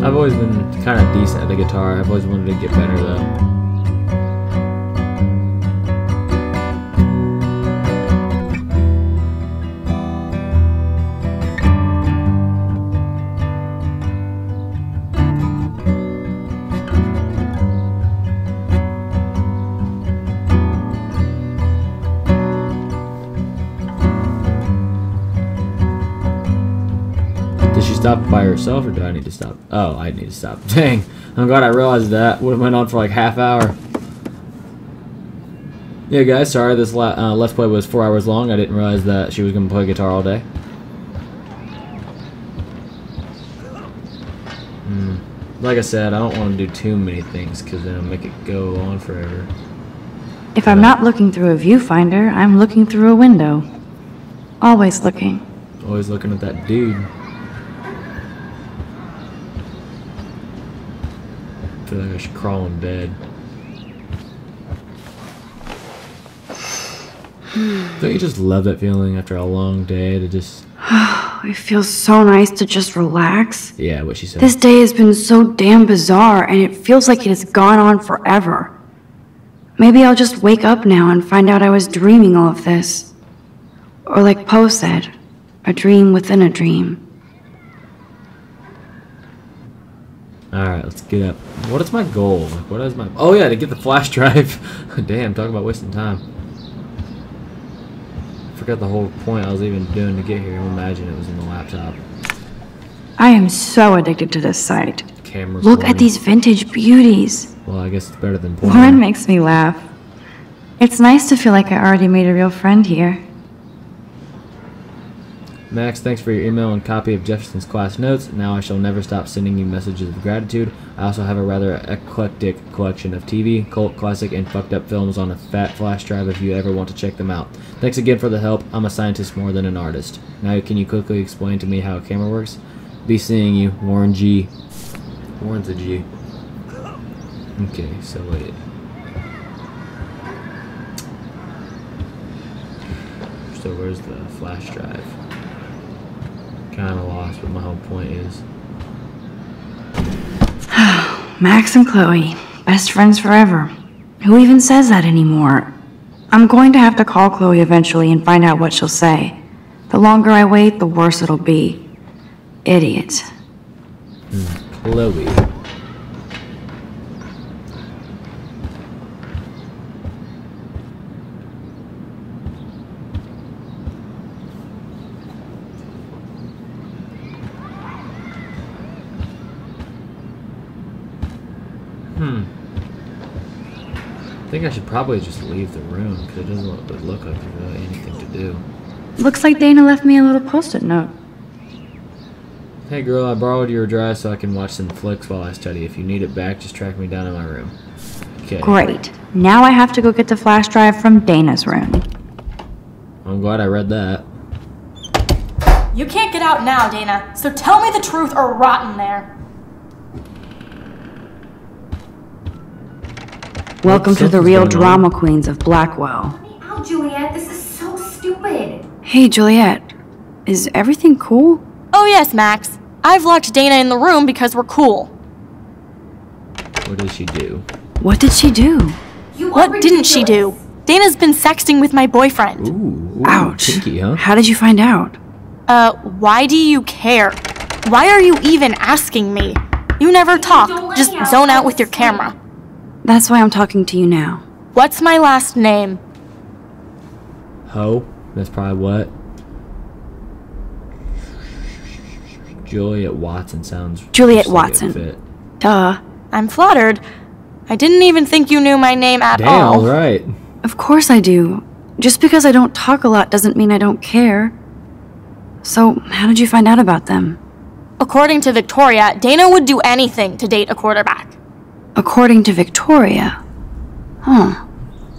I've always been kind of decent at the guitar. I've always wanted to get better though. Stop by herself, or do I need to stop? Oh, I need to stop. Dang, I'm glad I realized that. Would have went on for like half hour. Yeah, guys, sorry this Let's Play was 4 hours long. I didn't realize that she was going to play guitar all day. Like I said, I don't want to do too many things because then it'll make it go on forever. If I'm not looking through a viewfinder, I'm looking through a window. Always looking. Always looking at that dude. I feel like I should crawl in bed. Don't you just love that feeling after a long day to just... It feels so nice to just relax. Yeah, what she said. This day has been so damn bizarre and it feels like it has gone on forever. Maybe I'll just wake up now and find out I was dreaming all of this. Or like Poe said, a dream within a dream. Alright, let's get up. What is my goal? What is my... Oh yeah, to get the flash drive. Damn, talk about wasting time. Forgot the whole point I was even doing to get here. Imagine it was in the laptop. I am so addicted to this site. Camera. Look at these vintage beauties. Well, I guess it's better than porn. Warren makes me laugh. It's nice to feel like I already made a real friend here. Max, thanks for your email and copy of Jefferson's class notes. Now I shall never stop sending you messages of gratitude. I also have a rather eclectic collection of TV, cult, classic, and fucked up films on a fat flash drive if you ever want to check them out. Thanks again for the help. I'm a scientist more than an artist. Now can you quickly explain to me how a camera works? Be seeing you, Warren G. Warren's a G. Okay, so wait. So where's the flash drive? Kind of lost what my whole point is. Max and Chloe, best friends forever. Who even says that anymore? I'm going to have to call Chloe eventually and find out what she'll say. The longer I wait, the worse it'll be. Idiot. Chloe. I think I should probably just leave the room because it doesn't look like there's really anything to do. Looks like Dana left me a little post-it note. Hey girl, I borrowed your drive so I can watch some flicks while I study. If you need it back, just track me down in my room. Okay. Great. Now I have to go get the flash drive from Dana's room. I'm glad I read that. You can't get out now, Dana, so tell me the truth or rot in there. Welcome to the real drama queens of Blackwell. Let me out, Juliet. This is so stupid. Hey, Juliet. Is everything cool? Oh, yes, Max. I've locked Dana in the room because we're cool. What did she do? What did she do? What didn't she do? Dana's been sexting with my boyfriend. Ooh, ouch. Kinky, huh? How did you find out? Why do you care? Why are you even asking me? You never talk, just zone out with your camera. That's why I'm talking to you now. What's my last name? Ho? That's probably what? Juliet Watson sounds... Juliet Watson. Duh. I'm flattered. I didn't even think you knew my name at all. Damn, right. Of course I do. Just because I don't talk a lot doesn't mean I don't care. So, how did you find out about them? According to Victoria, Dana would do anything to date a quarterback. According to Victoria? Huh.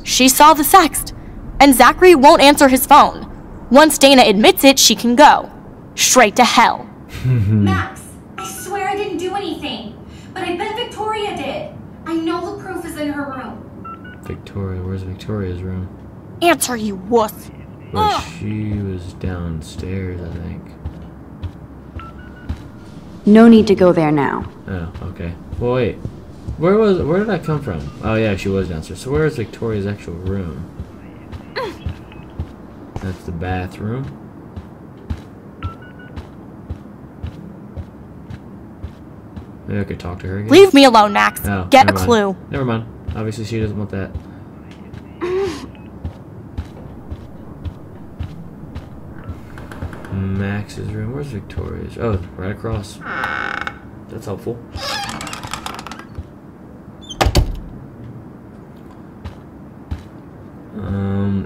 She saw the sext, and Zachary won't answer his phone. Once Dana admits it, she can go. Straight to hell. Max, I swear I didn't do anything, but I bet Victoria did. I know the proof is in her room. Victoria, where's Victoria's room? Answer, you wuss. Well, she was downstairs, I think. No need to go there now. Oh, okay. Well, wait. Where did I come from? Oh, yeah, she was downstairs. So where is Victoria's actual room? That's the bathroom. Maybe I could talk to her again. Leave me alone, Max. Oh, get a clue. Never mind. Obviously, she doesn't want that. Max's room. Where's Victoria's? Oh, right across. That's helpful.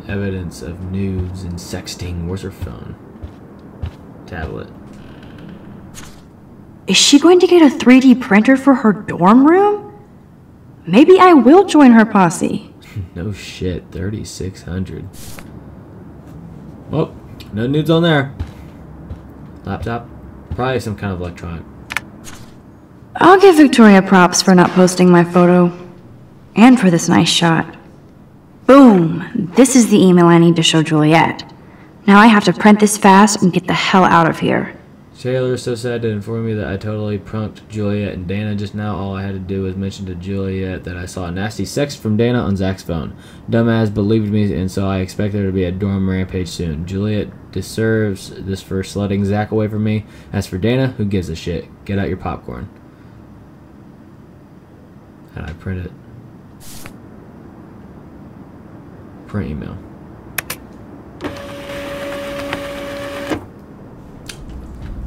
Evidence of nudes and sexting. Where's her phone? Tablet. Is she going to get a 3D printer for her dorm room? Maybe I will join her posse. No shit. 3,600. Oh, no nudes on there. Laptop? Probably some kind of electronic. I'll give Victoria props for not posting my photo. And for this nice shot. Boom! This is the email I need to show Juliet. Now I have to print this fast and get the hell out of here. Taylor is so sad to inform me that I totally pranked Juliet and Dana just now. All I had to do was mention to Juliet that I saw a nasty sext from Dana on Zach's phone. Dumbass believed me, and so I expect there to be a dorm rampage soon. Juliet deserves this for slutting Zach away from me. As for Dana, who gives a shit? Get out your popcorn. And I print it. Print email.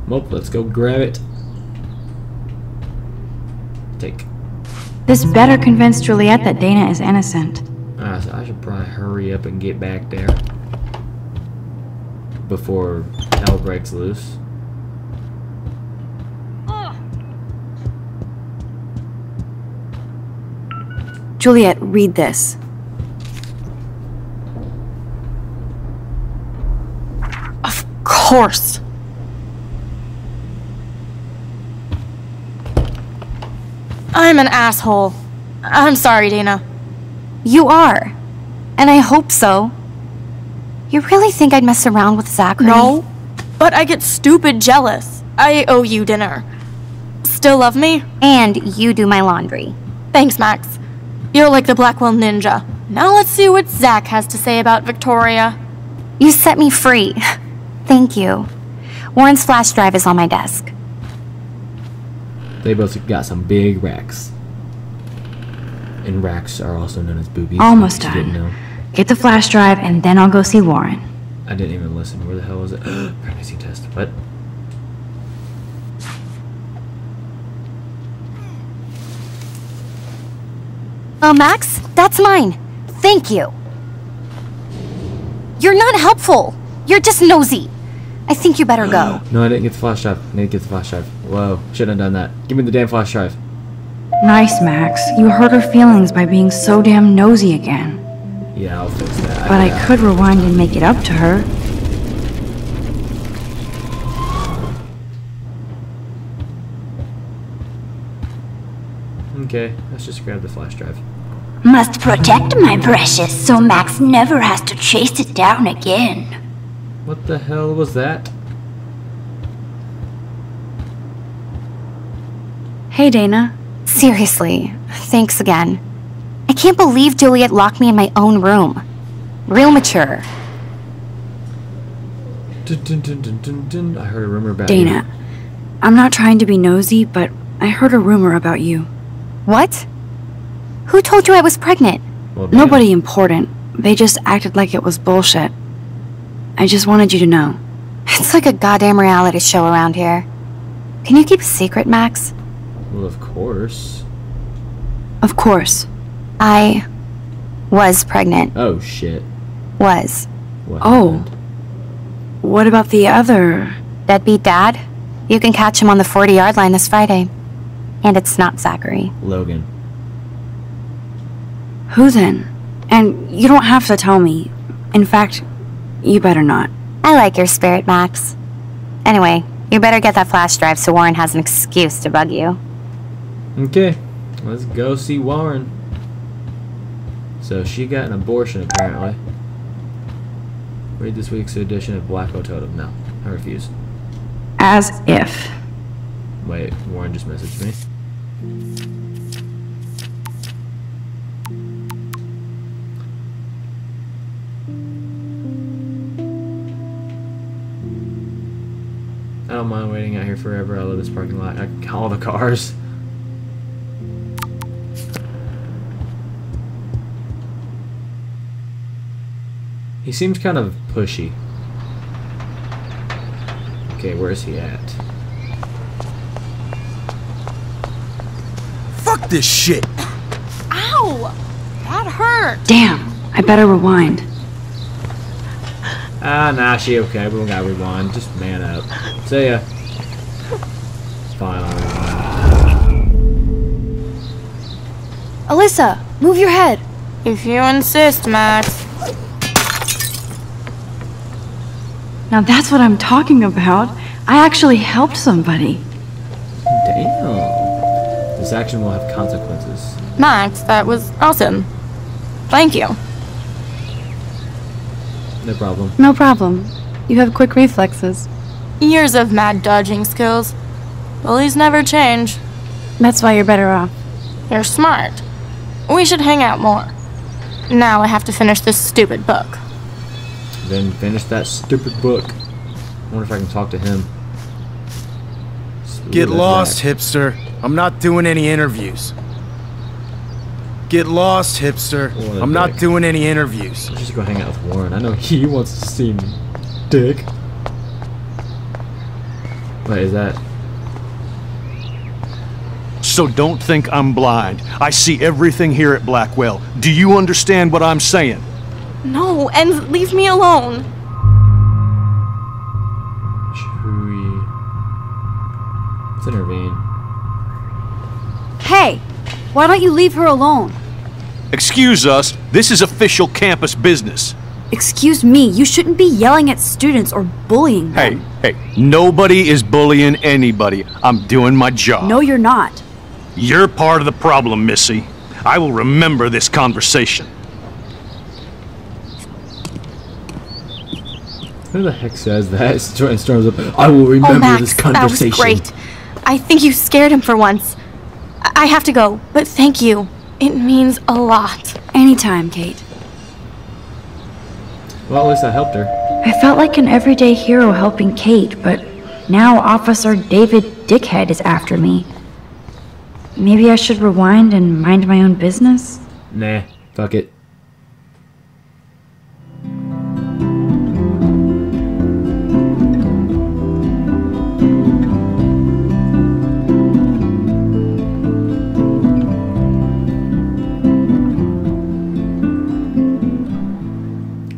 Well, let's go grab it. Take. This better convince Juliet that Dana is innocent. Alright, so I should probably hurry up and get back there before hell breaks loose. Juliet, read this. Of course. I'm an asshole. I'm sorry, Dana. You are. And I hope so. You really think I'd mess around with Zachary? No, but I get stupid jealous. I owe you dinner. Still love me? And you do my laundry. Thanks, Max. You're like the Blackwell Ninja. Now let's see what Zach has to say about Victoria. You set me free. Thank you. Warren's flash drive is on my desk. They both got some big racks. And racks are also known as boobies. Almost done. Get the flash drive and then I'll go see Warren. I didn't even listen. Where the hell was it? Pregnancy test. What? Oh, Max, that's mine. Thank you. You're not helpful. You're just nosy. I think you better go. No, I didn't get the flash drive. I didn't get the flash drive. Whoa, shouldn't have done that. Give me the damn flash drive. Nice, Max. You hurt her feelings by being so damn nosy again. Yeah, I'll fix that. But I could rewind and make it up to her. Okay, let's just grab the flash drive. Must protect my precious so Max never has to chase it down again. What the hell was that? Hey, Dana. Seriously, thanks again. I can't believe Juliet locked me in my own room. Real mature. Dun, dun, dun, dun, dun, dun. I heard a rumor about you. Dana, I'm not trying to be nosy, but I heard a rumor about you. What? Who told you I was pregnant? Well, nobody important. They just acted like it was bullshit. I just wanted you to know. It's like a goddamn reality show around here. Can you keep a secret, Max? Well, of course. Of course. I was pregnant. Oh, shit. Was. What happened? What about the other? Deadbeat dad? You can catch him on the 40-yard line this Friday. And it's not Zachary. Logan. Who then? And you don't have to tell me. In fact, you better not. I like your spirit, Max. Anyway, you better get that flash drive so Warren has an excuse to bug you. Okay, let's go see Warren. So she got an abortion apparently. Read this week's edition of Blackwell Totem. No, I refuse. As if. Wait, Warren just messaged me. I don't mind waiting out here forever. I love this parking lot. I can call the cars. He seems kind of pushy. Okay, where is he at? Fuck this shit! Ow! That hurt! Damn, I better rewind. Ah, nah, she okay. We don't gotta rewind. Just man up. See ya. Fine, I'll rewind. Alyssa, move your head. If you insist, Max. Now that's what I'm talking about. I actually helped somebody. Damn. This action will have consequences. Max, that was awesome. Thank you. No problem. No problem. You have quick reflexes. Years of mad dodging skills. Bullies never change. That's why you're better off. You're smart. We should hang out more. Now I have to finish this stupid book. Then finish that stupid book. I wonder if I can talk to him. Get lost, hipster. I'm not doing any interviews. Get lost, hipster. I'm not doing any interviews. I'm just gonna hang out with Warren. I know he wants to see me. Dick. What is that? So don't think I'm blind. I see everything here at Blackwell. Do you understand what I'm saying? No, and leave me alone. Should we... Let's intervene. Hey, why don't you leave her alone? Excuse us, this is official campus business. Excuse me, you shouldn't be yelling at students or bullying them. Hey, nobody is bullying anybody. I'm doing my job. No, you're not. You're part of the problem, Missy. I will remember this conversation. Who the heck says that? Storms up. I will remember this conversation. That was great. I think you scared him for once. I have to go, but thank you. It means a lot. Anytime, Kate. Well, at least I helped her. I felt like an everyday hero helping Kate, but now Officer David Dickhead is after me. Maybe I should rewind and mind my own business? Nah, fuck it.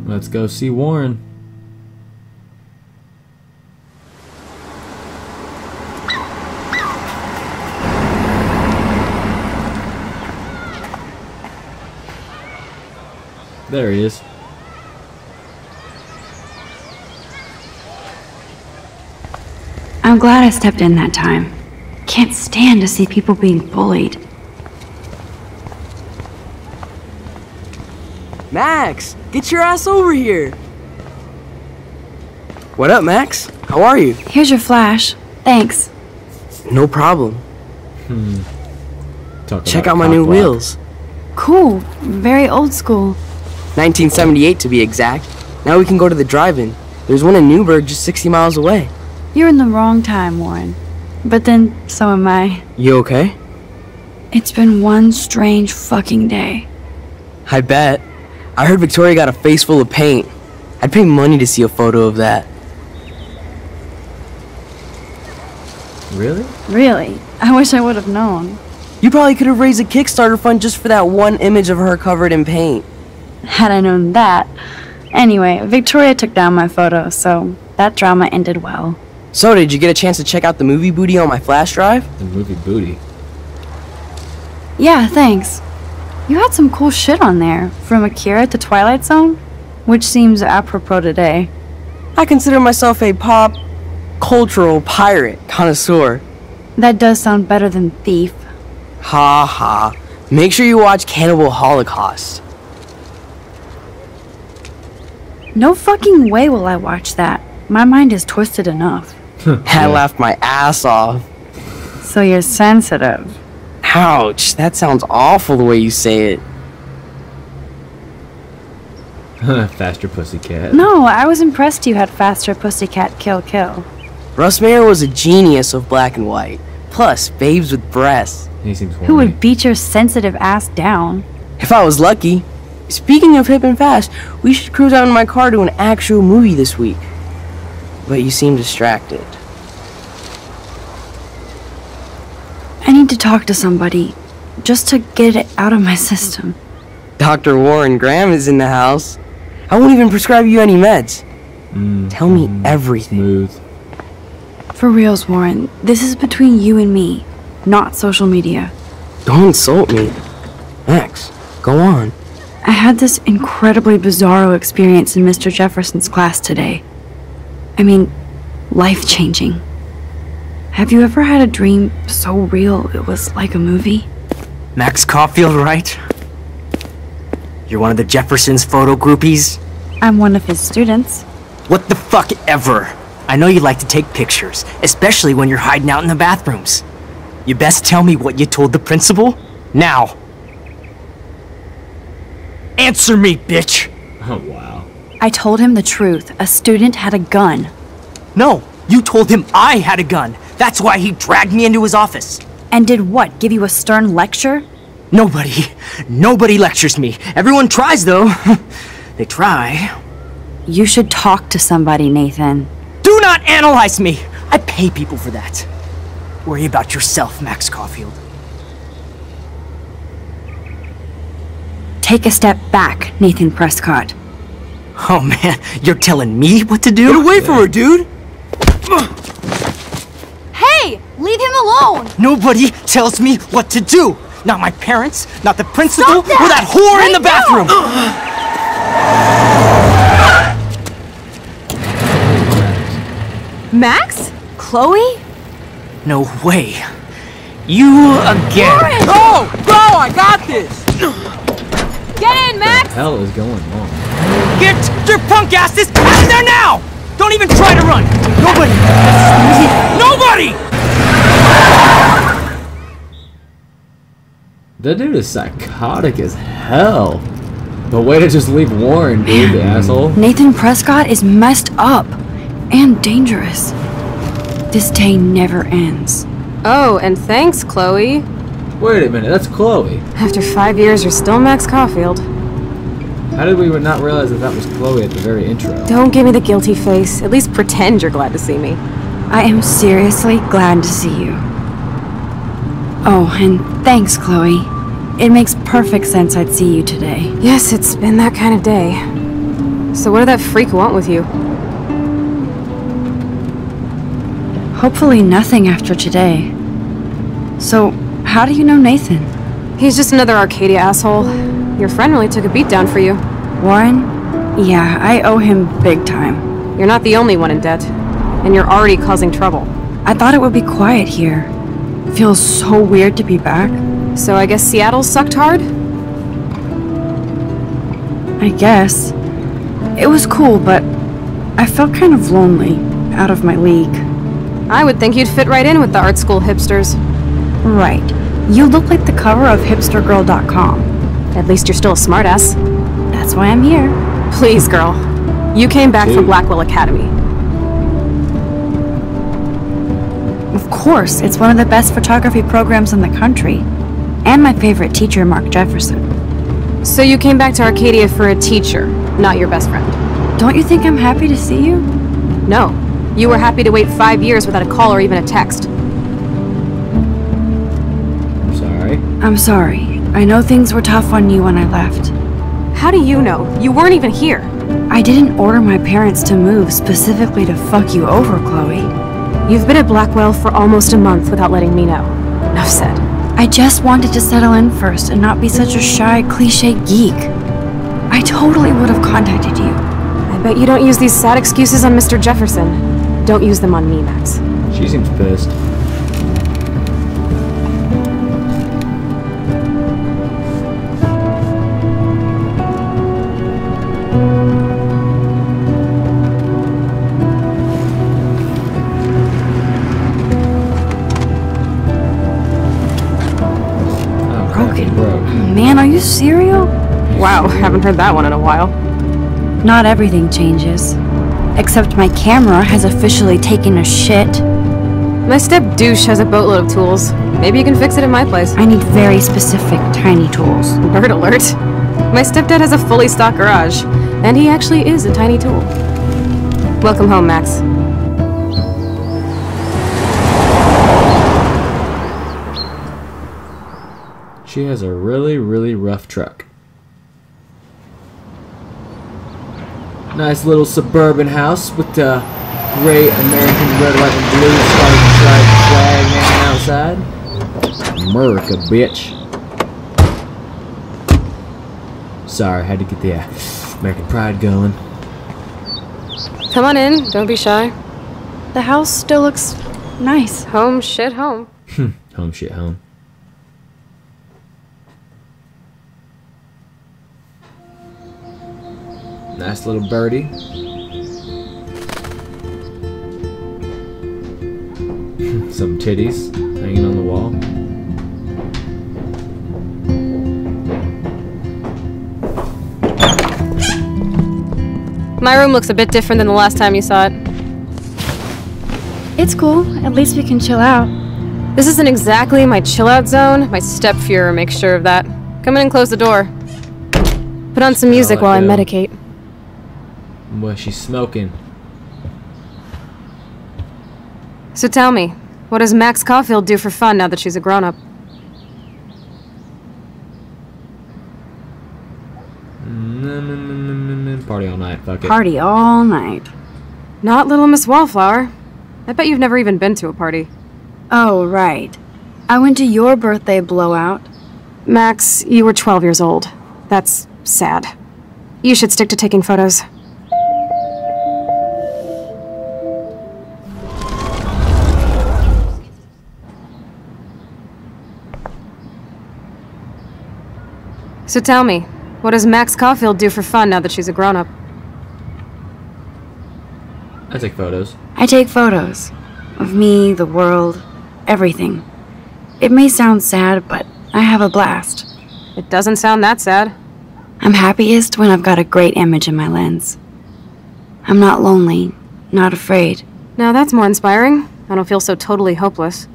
Let's go see Warren. There he is. I'm glad I stepped in that time. Can't stand to see people being bullied. Max, get your ass over here. What up, Max? How are you? Here's your flash. Thanks. No problem. Check out my new wheels. Cool. Very old school. 1978 to be exact. Now we can go to the drive-in. There's one in Newburgh just 60 miles away. You're in the wrong time, Warren. But then, so am I. You okay? It's been one strange fucking day. I bet. I heard Victoria got a face full of paint. I'd pay money to see a photo of that. Really? Really. I wish I would have known. You probably could have raised a Kickstarter fund just for that one image of her covered in paint. Had I known that. Anyway, Victoria took down my photo, so that drama ended well. So, did you get a chance to check out the movie booty on my flash drive? The movie booty? Yeah, thanks. You had some cool shit on there, from Akira to Twilight Zone, which seems apropos today. I consider myself a pop cultural pirate connoisseur. That does sound better than thief. Ha ha. Make sure you watch Cannibal Holocaust. No fucking way will I watch that. My mind is twisted enough. I laughed my ass off. So you're sensitive. Ouch, that sounds awful the way you say it. Faster Pussycat. No, I was impressed you had Faster Pussycat Kill Kill. Russ Meyer was a genius of black and white. Plus, babes with breasts. He seems horny. Who would beat your sensitive ass down? If I was lucky. Speaking of hip and fast, we should cruise out in my car to an actual movie this week. But you seem distracted. I need to talk to somebody, just to get it out of my system. Dr. Warren Graham is in the house. I won't even prescribe you any meds. Tell me everything. Smooth. For reals, Warren, this is between you and me, not social media. Don't insult me. Max, go on. I had this incredibly bizarro experience in Mr. Jefferson's class today. I mean, life-changing. Have you ever had a dream so real it was like a movie? Max Caulfield, right? You're one of the Jefferson's photo groupies? I'm one of his students. What the fuck ever? I know you like to take pictures, especially when you're hiding out in the bathrooms. You best tell me what you told the principal? Now! Answer me, bitch! Oh, wow. I told him the truth. A student had a gun. No, you told him I had a gun. That's why he dragged me into his office. And did what? Give you a stern lecture? Nobody lectures me. Everyone tries, though. They try. You should talk to somebody, Nathan. Do not analyze me. I pay people for that. Worry about yourself, Max Caulfield. Take a step back, Nathan Prescott. Oh man, you're telling me what to do? Get away from her, dude! Hey! Leave him alone! Nobody tells me what to do! Not my parents, not the principal, that. Or that whore in the bathroom! Max? Chloe? No way. You again. Warren! Go! Go! I got this! Get in, Max! What the hell is going on? Get your punk asses out of there now! Don't even try to run! Nobody! Nobody! That dude is psychotic as hell. But way to just leave Warren, dude, the asshole. Nathan Prescott is messed up and dangerous. This day never ends. Oh, and thanks, Chloe. Wait a minute, that's Chloe. After 5 years, you're still Max Caulfield. How did we not realize that that was Chloe at the very intro? Don't give me the guilty face. At least pretend you're glad to see me. I am seriously glad to see you. Oh, and thanks, Chloe. It makes perfect sense I'd see you today. Yes, it's been that kind of day. So what did that freak want with you? Hopefully nothing after today. So, how do you know Nathan? He's just another Arcadia asshole. Your friend really took a beatdown for you. Warren? Yeah, I owe him big time. You're not the only one in debt. And you're already causing trouble. I thought it would be quiet here. Feels so weird to be back. So I guess Seattle sucked hard? I guess. It was cool, but I felt kind of lonely, out of my league. I would think you'd fit right in with the art school hipsters. Right. You look like the cover of hipstergirl.com. At least you're still a smartass. That's why I'm here. Please, girl. You came back from Blackwell Academy. Of course, it's one of the best photography programs in the country. And my favorite teacher, Mark Jefferson. So you came back to Arcadia for a teacher, not your best friend. Don't you think I'm happy to see you? No. You were happy to wait 5 years without a call or even a text. I'm sorry. I'm sorry. I know things were tough on you when I left. How do you know? You weren't even here. I didn't order my parents to move specifically to fuck you over, Chloe. You've been at Blackwell for almost a month without letting me know. Enough said. I just wanted to settle in first and not be such a shy, cliché geek. I totally would have contacted you. I bet you don't use these sad excuses on Mr. Jefferson. Don't use them on me, Max. She seems pissed. Man, are you cereal? Wow, haven't heard that one in a while. Not everything changes. Except my camera has officially taken a shit. My step-douche has a boatload of tools. Maybe you can fix it in my place. I need very specific tiny tools. Bird alert. My stepdad has a fully stocked garage. And he actually is a tiny tool. Welcome home, Max. She has a really, really rough truck. Nice little suburban house with the great American red, white, and blue flag outside. America, bitch. Sorry, had to get the American pride going. Come on in, don't be shy. The house still looks nice. Home, shit, home. Home, shit, home. Nice little birdie. Some titties hanging on the wall. My room looks a bit different than the last time you saw it. It's cool. At least we can chill out. This isn't exactly my chill out zone. My stepfuhrer makes sure of that. Come in and close the door. Put on some music while I medicate. Well, she's smoking. So tell me, what does Max Caulfield do for fun now that she's a grown-up? Party all night, fuck it. Party all night. Not Little Miss Wallflower. I bet you've never even been to a party. Oh, right. I went to your birthday blowout. Max, you were 12 years old. That's sad. You should stick to taking photos. So tell me, what does Max Caulfield do for fun now that she's a grown-up? I take photos. I take photos. Of me, the world, everything. It may sound sad, but I have a blast. It doesn't sound that sad. I'm happiest when I've got a great image in my lens. I'm not lonely, not afraid. Now that's more inspiring. I don't feel so totally hopeless.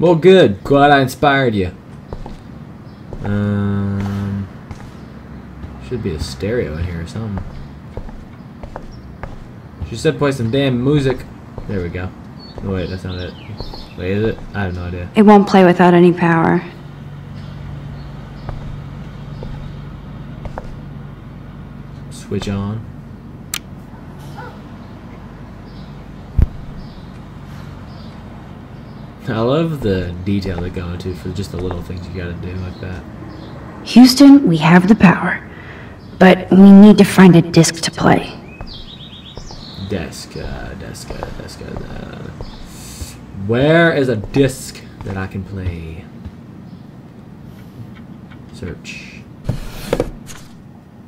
Well, good. Glad I inspired you. Should be a stereo in here or something. She said play some damn music. There we go. Oh, wait, that's not it. Wait, is it? I have no idea. It won't play without any power. Switch on. I love the detail they go into for just the little things you gotta do like that. Houston, we have the power, but we need to find a disc to play. Desk. Where is a disc that I can play? Search.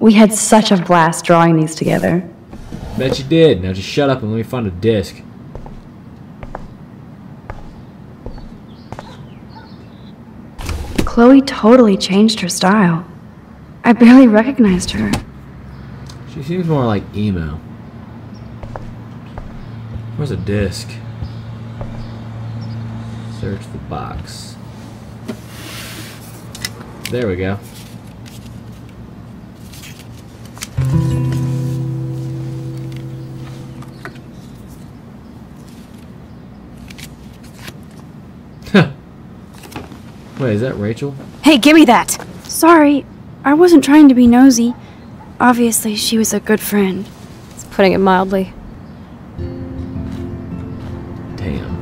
We had such a blast drawing these together. Bet you did. Now just shut up and let me find a disc. Chloe totally changed her style. I barely recognized her. She seems more like emo. Where's a disc? Search the box. There we go. Huh. Wait, is that Rachel? Hey, give me that! Sorry, I wasn't trying to be nosy. Obviously, she was a good friend. It's putting it mildly. Damn.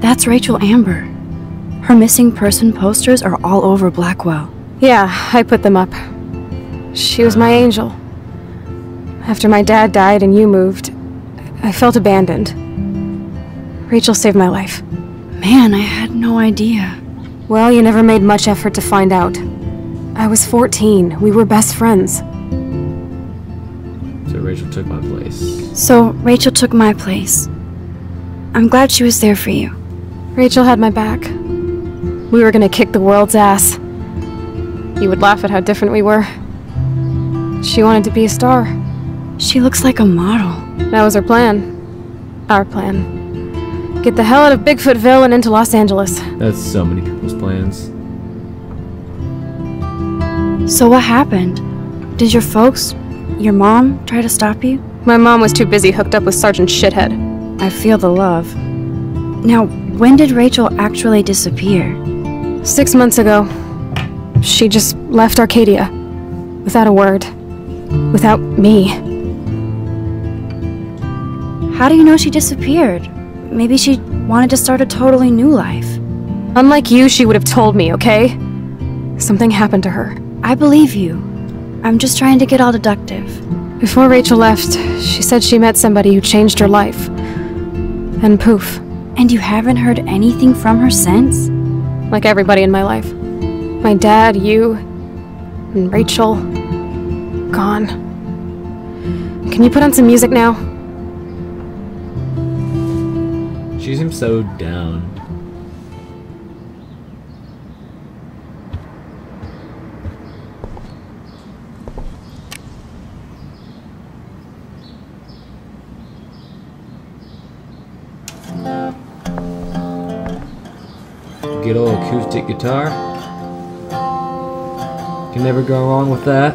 That's Rachel Amber. Her missing person posters are all over Blackwell. Yeah, I put them up. She was my angel. After my dad died and you moved, I felt abandoned. Rachel saved my life. Man, I had no idea. Well, you never made much effort to find out. I was 14. We were best friends. So Rachel took my place. I'm glad she was there for you. Rachel had my back. We were gonna kick the world's ass. You would laugh at how different we were. She wanted to be a star. She looks like a model. That was her plan. Our plan. Get the hell out of Bigfootville and into Los Angeles. That's so many people's plans. So what happened? Did your folks, your mom, try to stop you? My mom was too busy hooked up with Sergeant Shithead. I feel the love. Now, when did Rachel actually disappear? 6 months ago. She just left Arcadia. Without a word. Without me. How do you know she disappeared? Maybe she wanted to start a totally new life. Unlike you, she would have told me, okay? Something happened to her. I believe you. I'm just trying to get all deductive. Before Rachel left, she said she met somebody who changed her life. And poof. And you haven't heard anything from her since? Like everybody in my life. My dad, you, and Rachel, gone. Can you put on some music now? She seems so down. Good old acoustic guitar. Can never go wrong with that.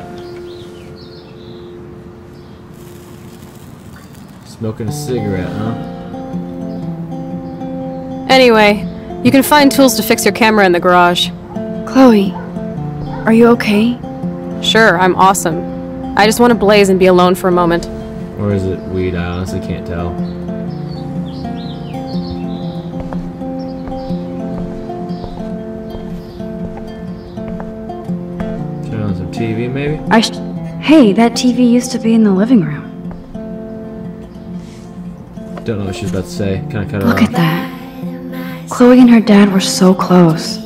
Smoking a cigarette, huh? Anyway, you can find tools to fix your camera in the garage. Chloe, are you okay? Sure, I'm awesome. I just want to blaze and be alone for a moment. Or is it weed? I honestly can't tell. TV, maybe? Hey, that TV used to be in the living room. Don't know what she was about to say. Can I cut her off? Look at that. Chloe and her dad were so close.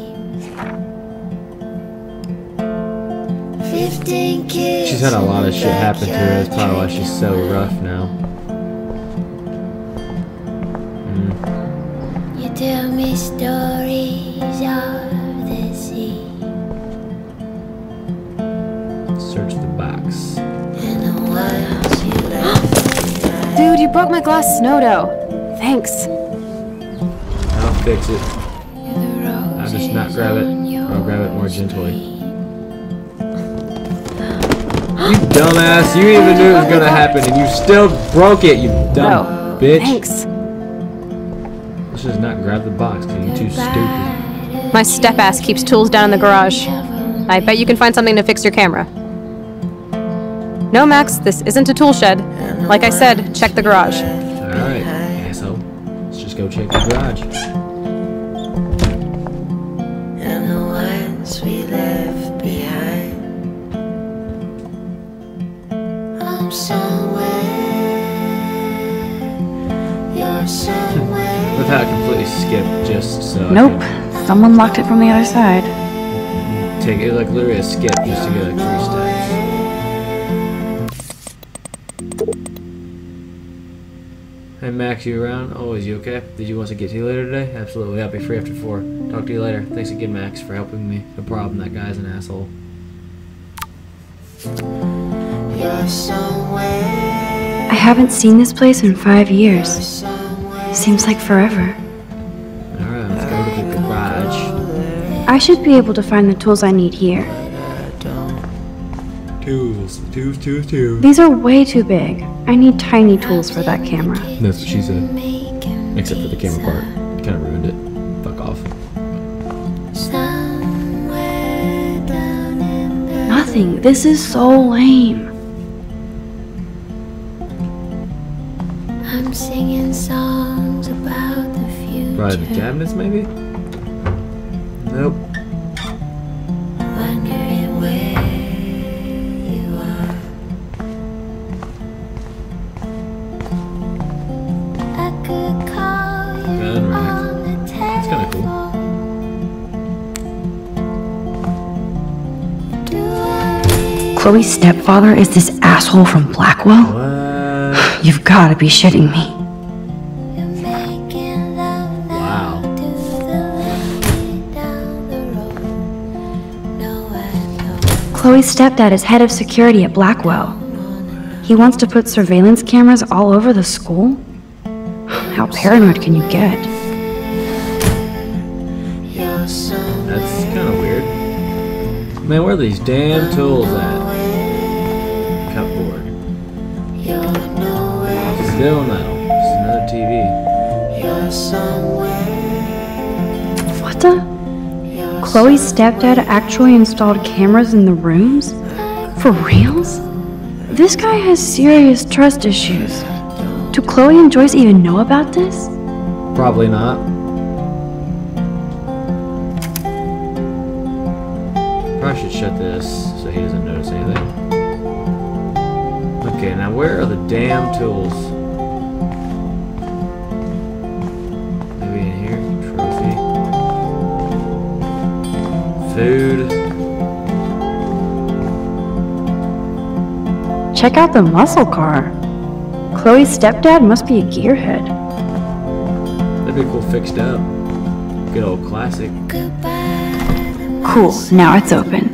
She's had a lot of shit happen to her. That's probably why she's so rough now. You tell me stories of the sea. Search the box. Dude, you broke my glass snow dough. Thanks. I'll fix it. I'll just not grab it. I'll grab it more gently. You dumbass! You even knew it was gonna happen, and you still broke it. You dumb bitch. Thanks. Let's just not grab the box, cause you're too stupid. My step ass keeps tools down in the garage. I bet you can find something to fix your camera. No, Max, this isn't a tool shed. Like I said, check the garage. Alright, asshole. Let's just go check the garage. And the ones we left behind. I'm somewhere. You're somewhere. Without completely skip, just so. Nope. Someone locked it from the other side. take it, like literally a skip just to get like 3 steps. Hey Max, you around? Always, you okay? Did you want to get to you later today? Absolutely, I'll be free after 4. Talk to you later. Thanks again, Max, for helping me. No problem, that guy's an asshole. I haven't seen this place in 5 years. Seems like forever. Alright, let's go to the garage. I should be able to find the tools I need here. Tools. These are way too big. I need tiny tools for that camera. That's what she said. Except for the camera part. Kind of ruined it. Fuck off. Nothing. This is so lame. I'm singing songs about the future. Probably the cabinets, maybe? Nope. Chloe's stepfather is this asshole from Blackwell? What? You've got to be shitting me. Wow. Chloe's stepdad is head of security at Blackwell. He wants to put surveillance cameras all over the school? How paranoid can you get? That's kind of weird. Man, where are these damn tools at? Still metal. It's another TV. What the? Chloe's stepdad actually installed cameras in the rooms? For reals? This guy has serious trust issues. Do Chloe and Joyce even know about this? Probably not. Probably should shut this so he doesn't notice anything. Okay, now where are the damn tools? Food. Check out the muscle car. Chloe's stepdad must be a gearhead. That'd be cool fixed up. Good old classic. Cool, now it's open.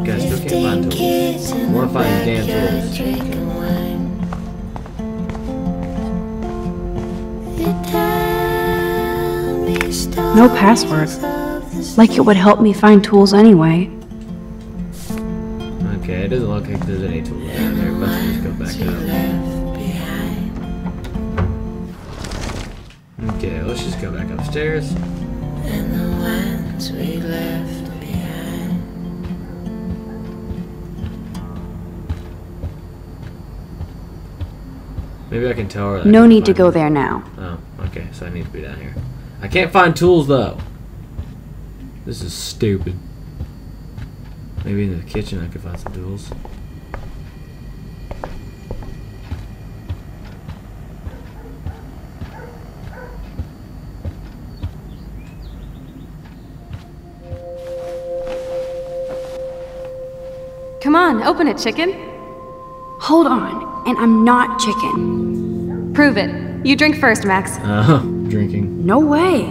Okay, I still can't find tools. I want to find the damn tools. No password. Like it would help me find tools anyway. Okay, it doesn't look like there's any tools down there, but let's just go back up. Okay, let's just go back upstairs. And the ones we left behind. Maybe I can tell her that. No need to go there now. Oh, okay, so I need to be down here. I can't find tools though. This is stupid. Maybe in the kitchen I could find some tools. Come on, open it, chicken. Hold on, and I'm not chicken. Prove it. You drink first, Max. Drinking. No way.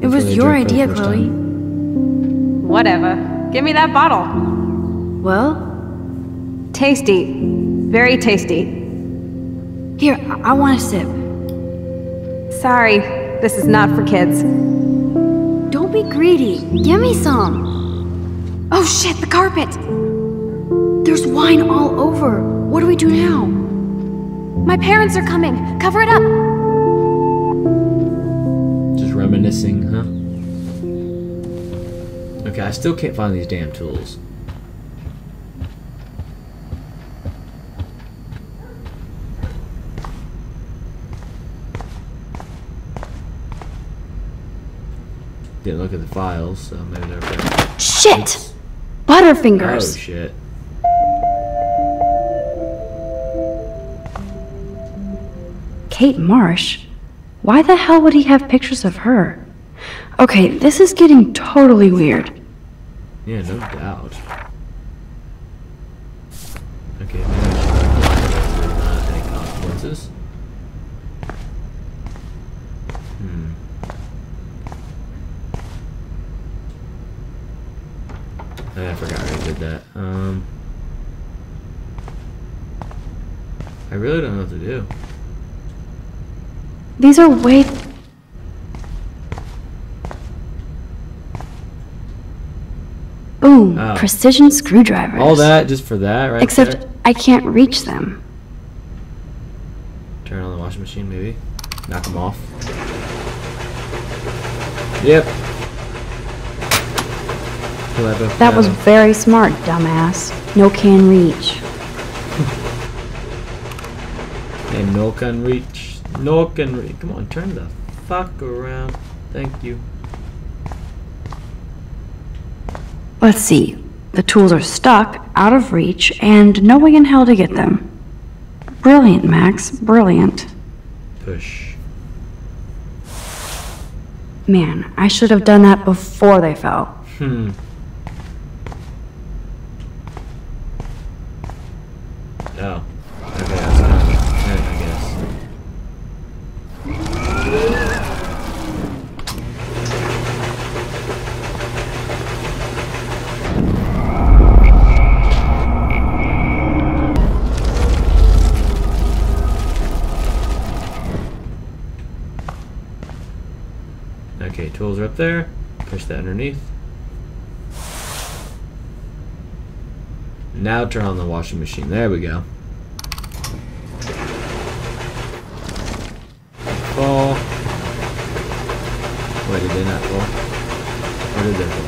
It was your idea, Chloe. Whatever. Give me that bottle. Well? Tasty. Very tasty. Here, I want a sip. Sorry, this is not for kids. Don't be greedy. Give me some. Oh shit, the carpet! There's wine all over. What do we do now? My parents are coming. Cover it up. Reminiscing, huh? Okay, I still can't find these damn tools. Didn't look at the files, so maybe they're better. Shit! Oops. Butterfingers! Oh, shit. Kate Marsh? Why the hell would he have pictures of her? Okay, this is getting totally weird. Yeah, no doubt. Okay, maybe I should take consequences. I forgot I did that. I really don't know what to do. These are way... Boom. Oh. Precision screwdrivers. All that just for that, right? Except there? I can't reach them. Turn on the washing machine, maybe. Knock them off. Yep. That was very smart, dumbass. No can reach. Hey, no can reach. No can reach. Come on, turn the fuck around. Thank you. Let's see. The tools are stuck, out of reach, and no way in hell to get them. Brilliant, Max. Brilliant. Push. Man, I should have done that before they fell. Oh. Okay, that's not good, I guess. Okay, tools are up there. Push that underneath. Now turn on the washing machine. There we go. Fall. Wait, did they not fall? Or did they fall?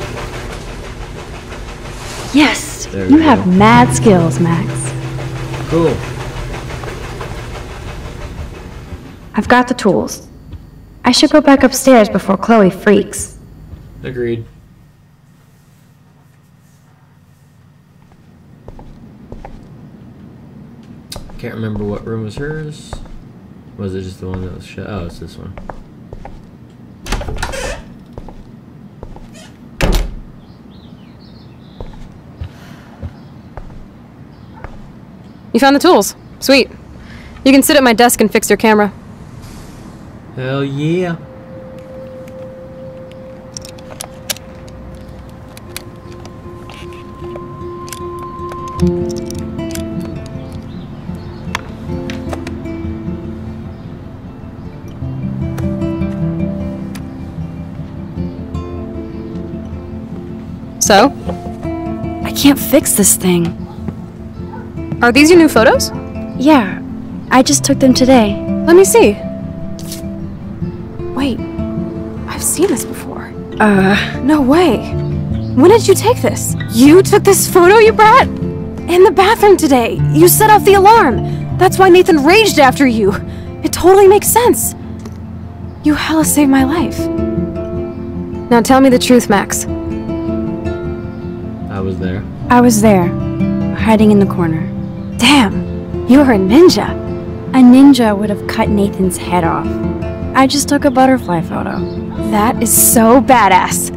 Yes! You have mad skills, Max. Cool. I've got the tools. I should go back upstairs before Chloe freaks. Agreed. Can't remember what room was hers. Was it just the one that was shut? Oh, it's this one. You found the tools. Sweet. You can sit at my desk and fix your camera. Hell yeah. So? I can't fix this thing. Are these your new photos? Yeah, I just took them today. Let me see. Wait, I've seen this before. No way. When did you take this? You took this photo, you brat? In the bathroom today. You set off the alarm. That's why Nathan raged after you. It totally makes sense. You hella saved my life. Now tell me the truth, Max. I was there, hiding in the corner. Damn, you were a ninja. A ninja would have cut Nathan's head off. I just took a butterfly photo. That is so badass.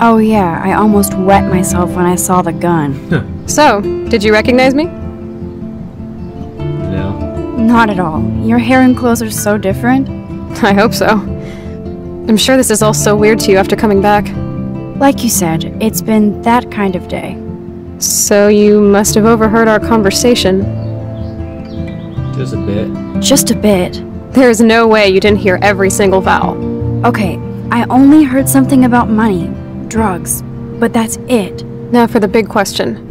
Oh yeah, I almost wet myself when I saw the gun. Huh. So, did you recognize me? No. Not at all. Your hair and clothes are so different. I hope so. I'm sure this is all so weird to you after coming back. Like you said, it's been that kind of day. So you must have overheard our conversation. Just a bit. Just a bit. There is no way you didn't hear every single vowel. Okay, I only heard something about money, drugs, but that's it. Now for the big question.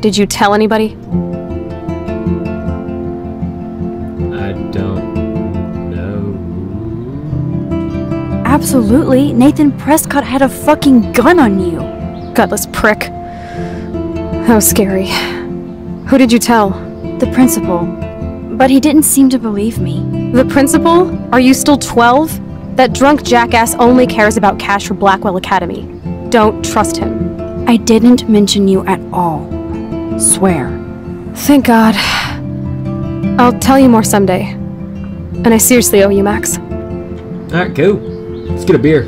Did you tell anybody? I don't know. Absolutely, Nathan Prescott had a fucking gun on you. Gutless prick. How scary. Who did you tell? The principal. But he didn't seem to believe me. The principal? Are you still 12? That drunk jackass only cares about cash for Blackwell Academy. Don't trust him. I didn't mention you at all. Swear. Thank God. I'll tell you more someday. And I seriously owe you, Max. Alright, cool. Let's get a beer.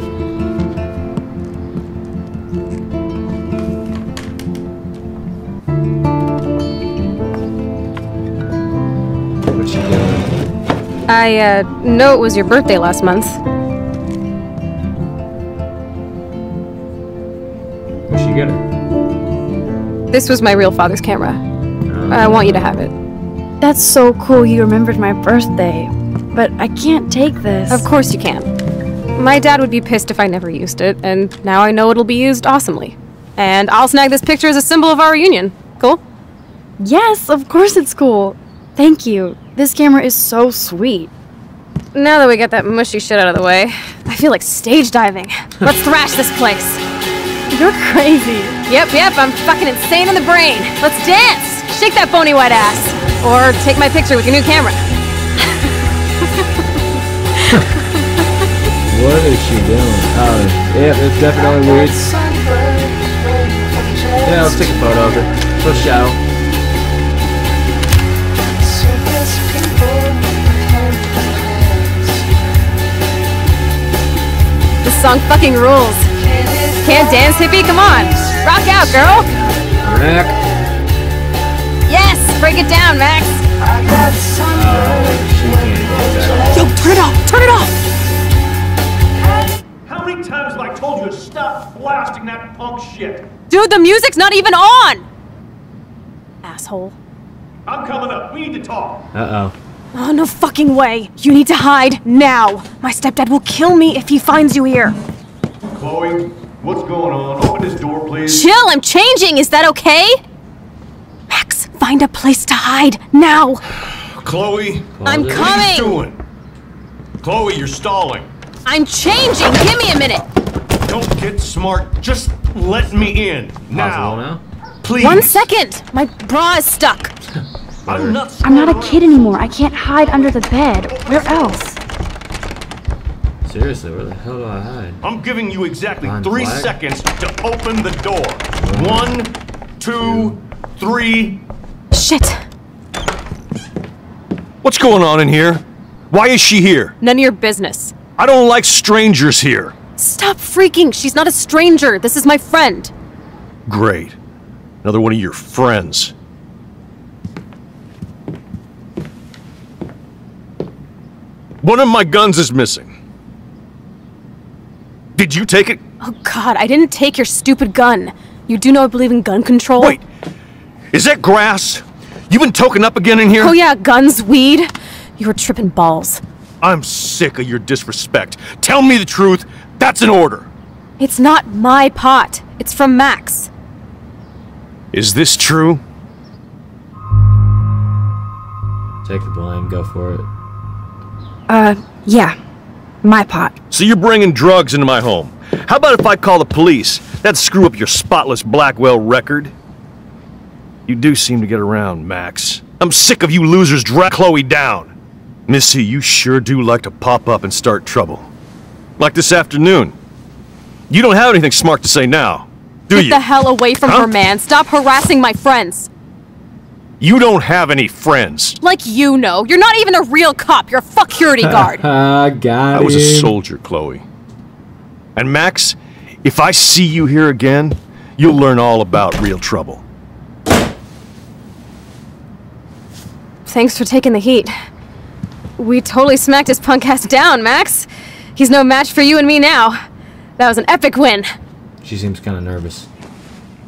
I, know it was your birthday last month. Where'd she get it? This was my real father's camera. I want you to have it. That's so cool you remembered my birthday, but I can't take this. Of course you can. My dad would be pissed if I never used it, and now I know it'll be used awesomely. And I'll snag this picture as a symbol of our reunion. Cool? Yes, of course it's cool. Thank you. This camera is so sweet. Now that we got that mushy shit out of the way, I feel like stage diving. Let's thrash this place. You're crazy. Yep, I'm fucking insane in the brain. Let's dance! Shake that bony white ass. Or take my picture with your new camera. What is she doing? Oh, yeah, it's definitely weird. Yeah, let's take a photo of it. For show. This song fucking rules. Can't dance, hippie? Come on. Rock out, girl. Rick. Yes, break it down, Max. She can't. Yo, turn it off. Turn it off. How many times have I told you to stop blasting that punk shit? Dude, the music's not even on. Asshole. I'm coming up. We need to talk. Uh-oh. Oh, no fucking way. You need to hide now. My stepdad will kill me if he finds you here. Chloe, what's going on? Open this door, please. Chill, I'm changing. Is that okay? Max, find a place to hide now. Chloe, I'm coming. What are you doing? Chloe, you're stalling. I'm changing. Give me a minute. Don't get smart. Just let me in. Now. Please. 1 second. My bra is stuck. I'm not a kid anymore. I can't hide under the bed. Where else? Seriously, where the hell do I hide? I'm giving you exactly 3 seconds to open the door. 1, 2, 3. Shit. What's going on in here? Why is she here? None of your business. I don't like strangers here. Stop freaking. She's not a stranger. This is my friend. Great. Another one of your friends. One of my guns is missing. Did you take it? Oh God, I didn't take your stupid gun. You do know I believe in gun control. Wait, is that grass? You been token up again in here? Oh yeah, guns, weed. You were tripping balls. I'm sick of your disrespect. Tell me the truth. That's an order. It's not my pot. It's from Max. Is this true? Take the blame. Go for it. Yeah. My pot. So you're bringing drugs into my home. How about if I call the police? That'd screw up your spotless Blackwell record. You do seem to get around, Max. I'm sick of you losers drag Chloe down. Missy, you sure do like to pop up and start trouble. Like this afternoon. You don't have anything smart to say now, do you? Get the hell away from her, man. Stop harassing my friends. You don't have any friends. Like you know. You're not even a real cop. You're a security guard. I was a soldier, Chloe. And Max, if I see you here again, you'll learn all about real trouble. Thanks for taking the heat. We totally smacked his punk ass down, Max. He's no match for you and me now. That was an epic win. She seems kind of nervous.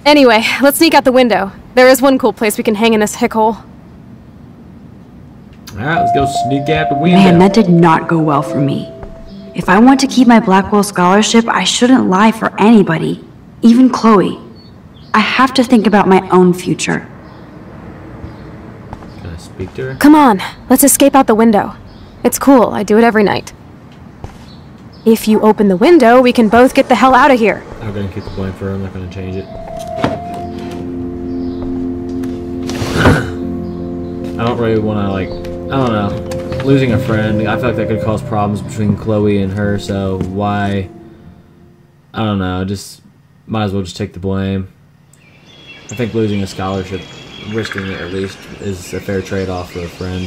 Anyway, let's sneak out the window. There is one cool place we can hang in this hick hole. Alright, let's go sneak out the window. Man, that did not go well for me. If I want to keep my Blackwell scholarship, I shouldn't lie for anybody. Even Chloe. I have to think about my own future. Can I speak to her? Come on, let's escape out the window. It's cool, I do it every night. If you open the window, we can both get the hell out of here. I'm gonna keep the blame for her, I'm not gonna change it. I don't really want to, like, I don't know, losing a friend, I feel like that could cause problems between Chloe and her, so why, I don't know, just might as well just take the blame. I think losing a scholarship, risking it at least, is a fair trade-off for a friend.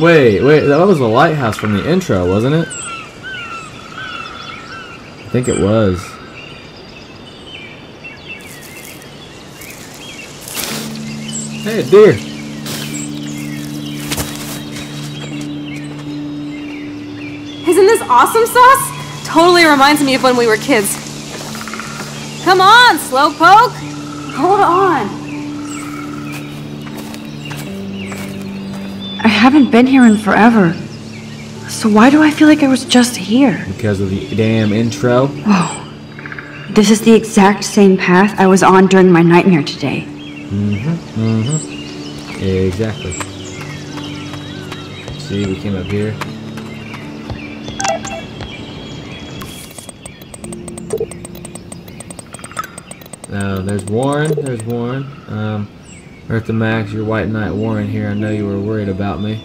Wait, that was the lighthouse from the intro, wasn't it? I think it was. Hey, deer. Isn't this awesome sauce? Totally reminds me of when we were kids. Come on, Slowpoke. Hold on. I haven't been here in forever. So why do I feel like I was just here? Because of the damn intro. Whoa. This is the exact same path I was on during my nightmare today. Exactly. Let's see, we came up here. Oh, there's Warren. There's Warren. Earth to Max, your white knight Warren here. I know you were worried about me.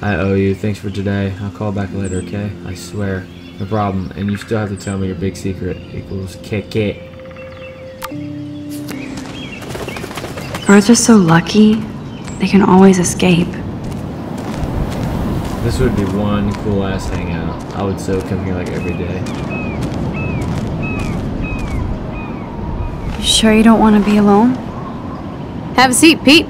I owe you. Thanks for today. I'll call back later, okay? I swear. No problem. And you still have to tell me your big secret equals KK. Birds are so lucky, they can always escape. This would be one cool ass hangout. I would so come here like every day. You sure you don't want to be alone? Have a seat, Pete.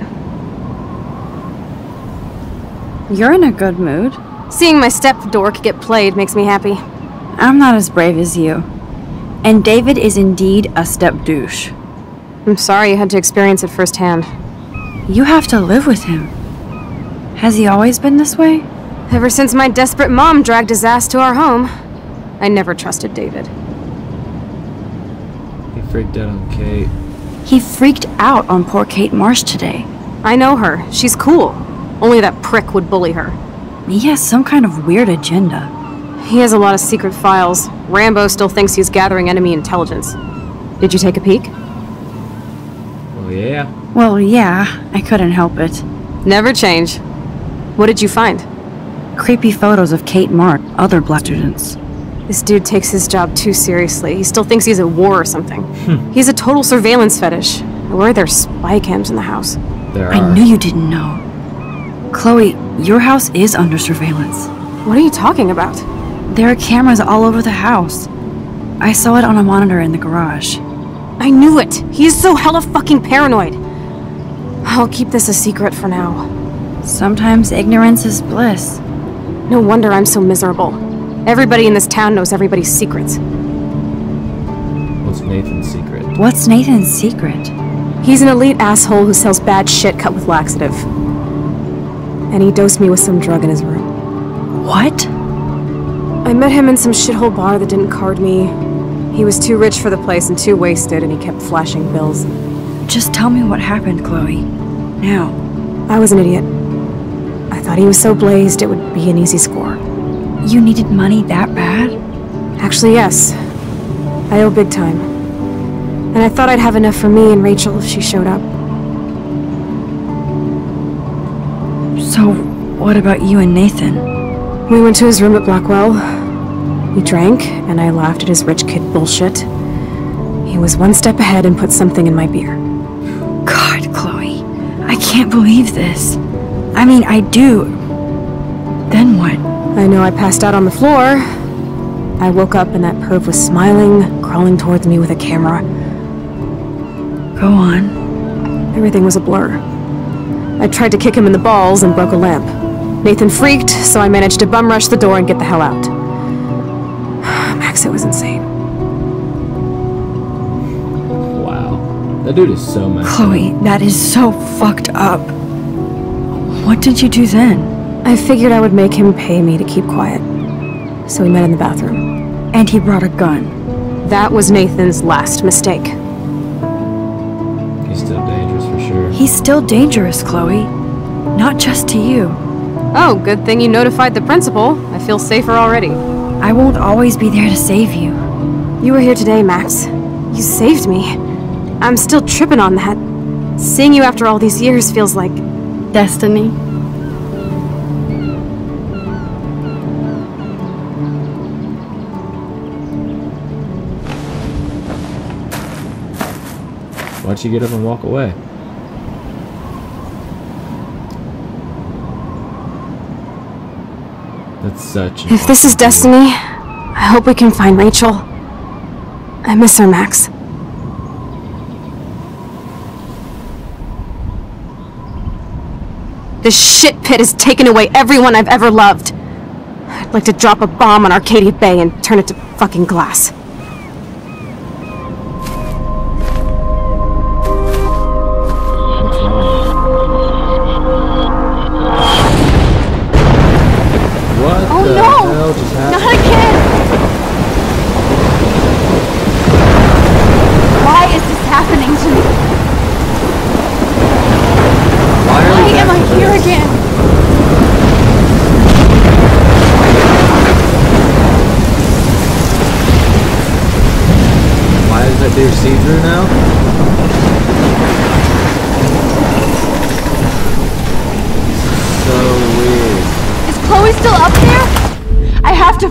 You're in a good mood. Seeing my step-dork get played makes me happy. I'm not as brave as you. And David is indeed a step-douche. I'm sorry you had to experience it firsthand. You have to live with him. Has he always been this way? Ever since my desperate mom dragged his ass to our home. I never trusted David. He freaked out on Kate. He freaked out on poor Kate Marsh today. I know her. She's cool. Only that prick would bully her. He has some kind of weird agenda. He has a lot of secret files. Rambo still thinks he's gathering enemy intelligence. Did you take a peek? Well, yeah. Well, yeah. I couldn't help it. Never change. What did you find? Creepy photos of Kate Mark, other black students. This dude takes his job too seriously. He still thinks he's at war or something. He's a total surveillance fetish. I worry there's spy cams in the house. There are. I knew you didn't know. Chloe, your house is under surveillance. What are you talking about? There are cameras all over the house. I saw it on a monitor in the garage. I knew it! He is so hella fucking paranoid! I'll keep this a secret for now. Sometimes ignorance is bliss. No wonder I'm so miserable. Everybody in this town knows everybody's secrets. What's Nathan's secret? What's Nathan's secret? He's an elite asshole who sells bad shit cut with laxative. And he dosed me with some drug in his room. What? I met him in some shithole bar that didn't card me. He was too rich for the place and too wasted, and he kept flashing bills. Just tell me what happened, Chloe. Now. I was an idiot. I thought he was so blazed it would be an easy score. You needed money that bad? Actually, yes. I owe big time. And I thought I'd have enough for me and Rachel if she showed up. So, what about you and Nathan? We went to his room at Blackwell. We drank, and I laughed at his rich kid bullshit. He was one step ahead and put something in my beer. God, Chloe. I can't believe this. I mean, I do. Then what? I know I passed out on the floor. I woke up and that perv was smiling, crawling towards me with a camera. Go on. Everything was a blur. I tried to kick him in the balls and broke a lamp. Nathan freaked, so I managed to bum rush the door and get the hell out. Max, it was insane. Wow. That dude is so mad. Chloe, that is so fucked up. What did you do then? I figured I would make him pay me to keep quiet. So we met in the bathroom. And he brought a gun. That was Nathan's last mistake. He's still dead. He's still dangerous, Chloe. Not just to you. Oh, good thing you notified the principal. I feel safer already. I won't always be there to save you. You were here today, Max. You saved me. I'm still tripping on that. Seeing you after all these years feels like... destiny. Why don't you get up and walk away? That's such a... If this is destiny, I hope we can find Rachel. I miss her, Max. This shit pit has taken away everyone I've ever loved. I'd like to drop a bomb on Arcadia Bay and turn it to fucking glass.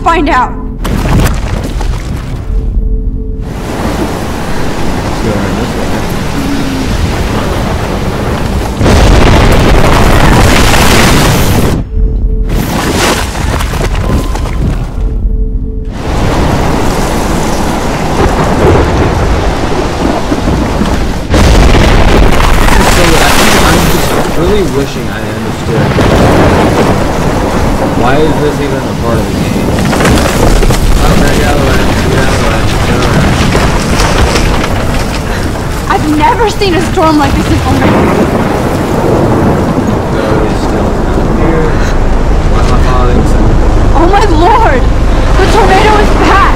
Find out. I've never seen a storm like this before. Oh my lord! The tornado is back!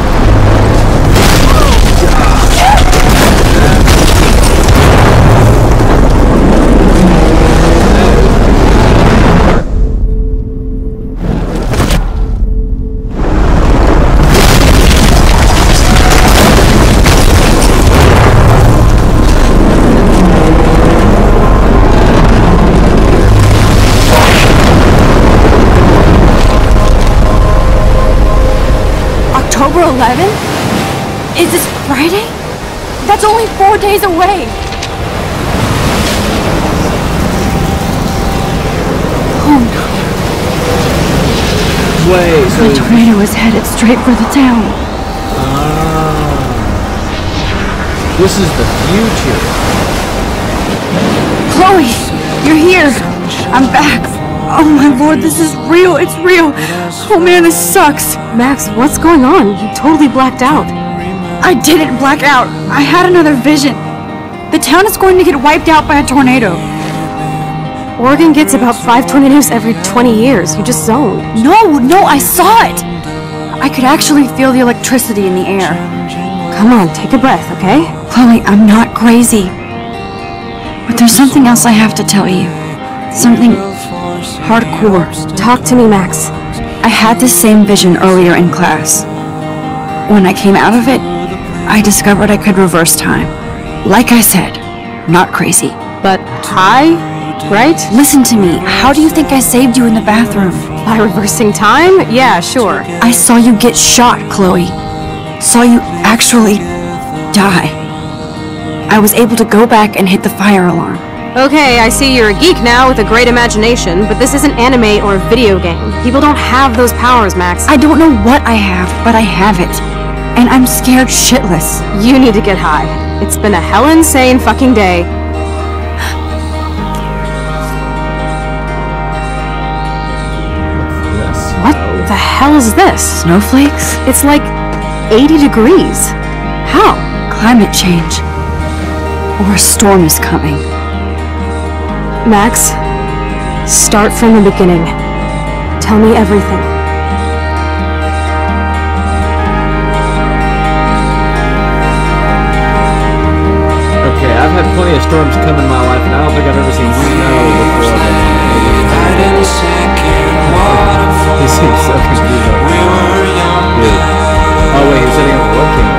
Is this Friday? That's only 4 days away. Oh no. Wait, so the tornado is headed straight for the town. This is the future. Chloe, you're here. I'm back. Oh my lord, this is real. It's real. Oh man, this sucks. Max, what's going on? You totally blacked out. I didn't black out. I had another vision. The town is going to get wiped out by a tornado. Oregon gets about 5 tornadoes every 20 years. You just zoned. No, I saw it. I could actually feel the electricity in the air. Come on, take a breath, okay? Chloe, I'm not crazy. But there's something else I have to tell you. Something hardcore. Talk to me, Max. I had this same vision earlier in class. When I came out of it, I discovered I could reverse time. Like I said, not crazy. But high, right? Listen to me. How do you think I saved you in the bathroom? By reversing time? Yeah, sure. I saw you get shot, Chloe. Saw you actually die. I was able to go back and hit the fire alarm. Okay, I see you're a geek now with a great imagination, but this isn't anime or a video game. People don't have those powers, Max. I don't know what I have, but I have it. And I'm scared shitless. You need to get high. It's been a hell insane fucking day. What the hell is this? Snowflakes? It's like 80 degrees. How? Climate change. Or a storm is coming. Max, start from the beginning. Tell me everything. I've had plenty of storms come in my life, and I don't think I've ever seen snow before. He seems so confused. Dude. Oh wait, he's sitting on the webcam.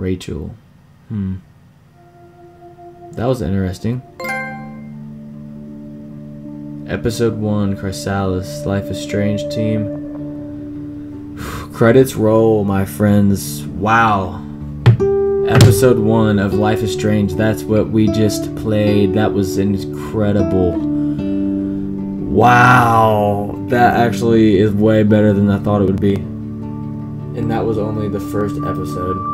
Rachel. Hmm. That was interesting. Episode 1, Chrysalis, Life is Strange team. Credits roll, my friends. Wow. Episode 1 of Life is Strange. That's what we just played. That was incredible. Wow. That actually is way better than I thought it would be. And that was only the first episode.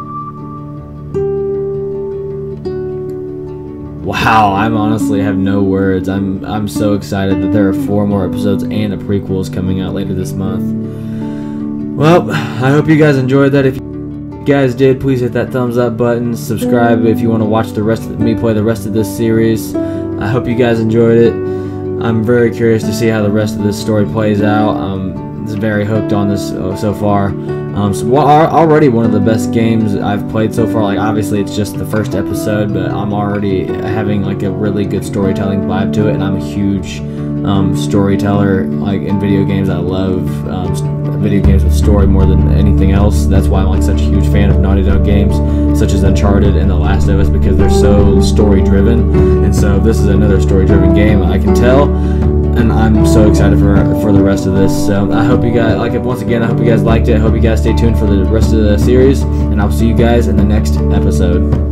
Wow, I'm honestly have no words. I'm so excited that there are 4 more episodes and a prequel is coming out later this month. Well, I hope you guys enjoyed that. If you guys did, please hit that thumbs up button. Subscribe if you want to watch the rest of me play the rest of this series. I hope you guys enjoyed it. I'm very curious to see how the rest of this story plays out. I'm very hooked on this so far. So already one of the best games I've played so far. Like, obviously it's just the first episode, but I'm already having like a really good storytelling vibe to it, and I'm a huge storyteller. Like, in video games, I love video games with story more than anything else. That's why I'm like such a huge fan of Naughty Dog games, such as Uncharted and The Last of Us, because they're so story-driven. And so this is another story-driven game, I can tell. And I'm so excited for the rest of this. So I hope you guys like it. Once again, I hope you guys liked it. I hope you guys stay tuned for the rest of the series, and I'll see you guys in the next episode.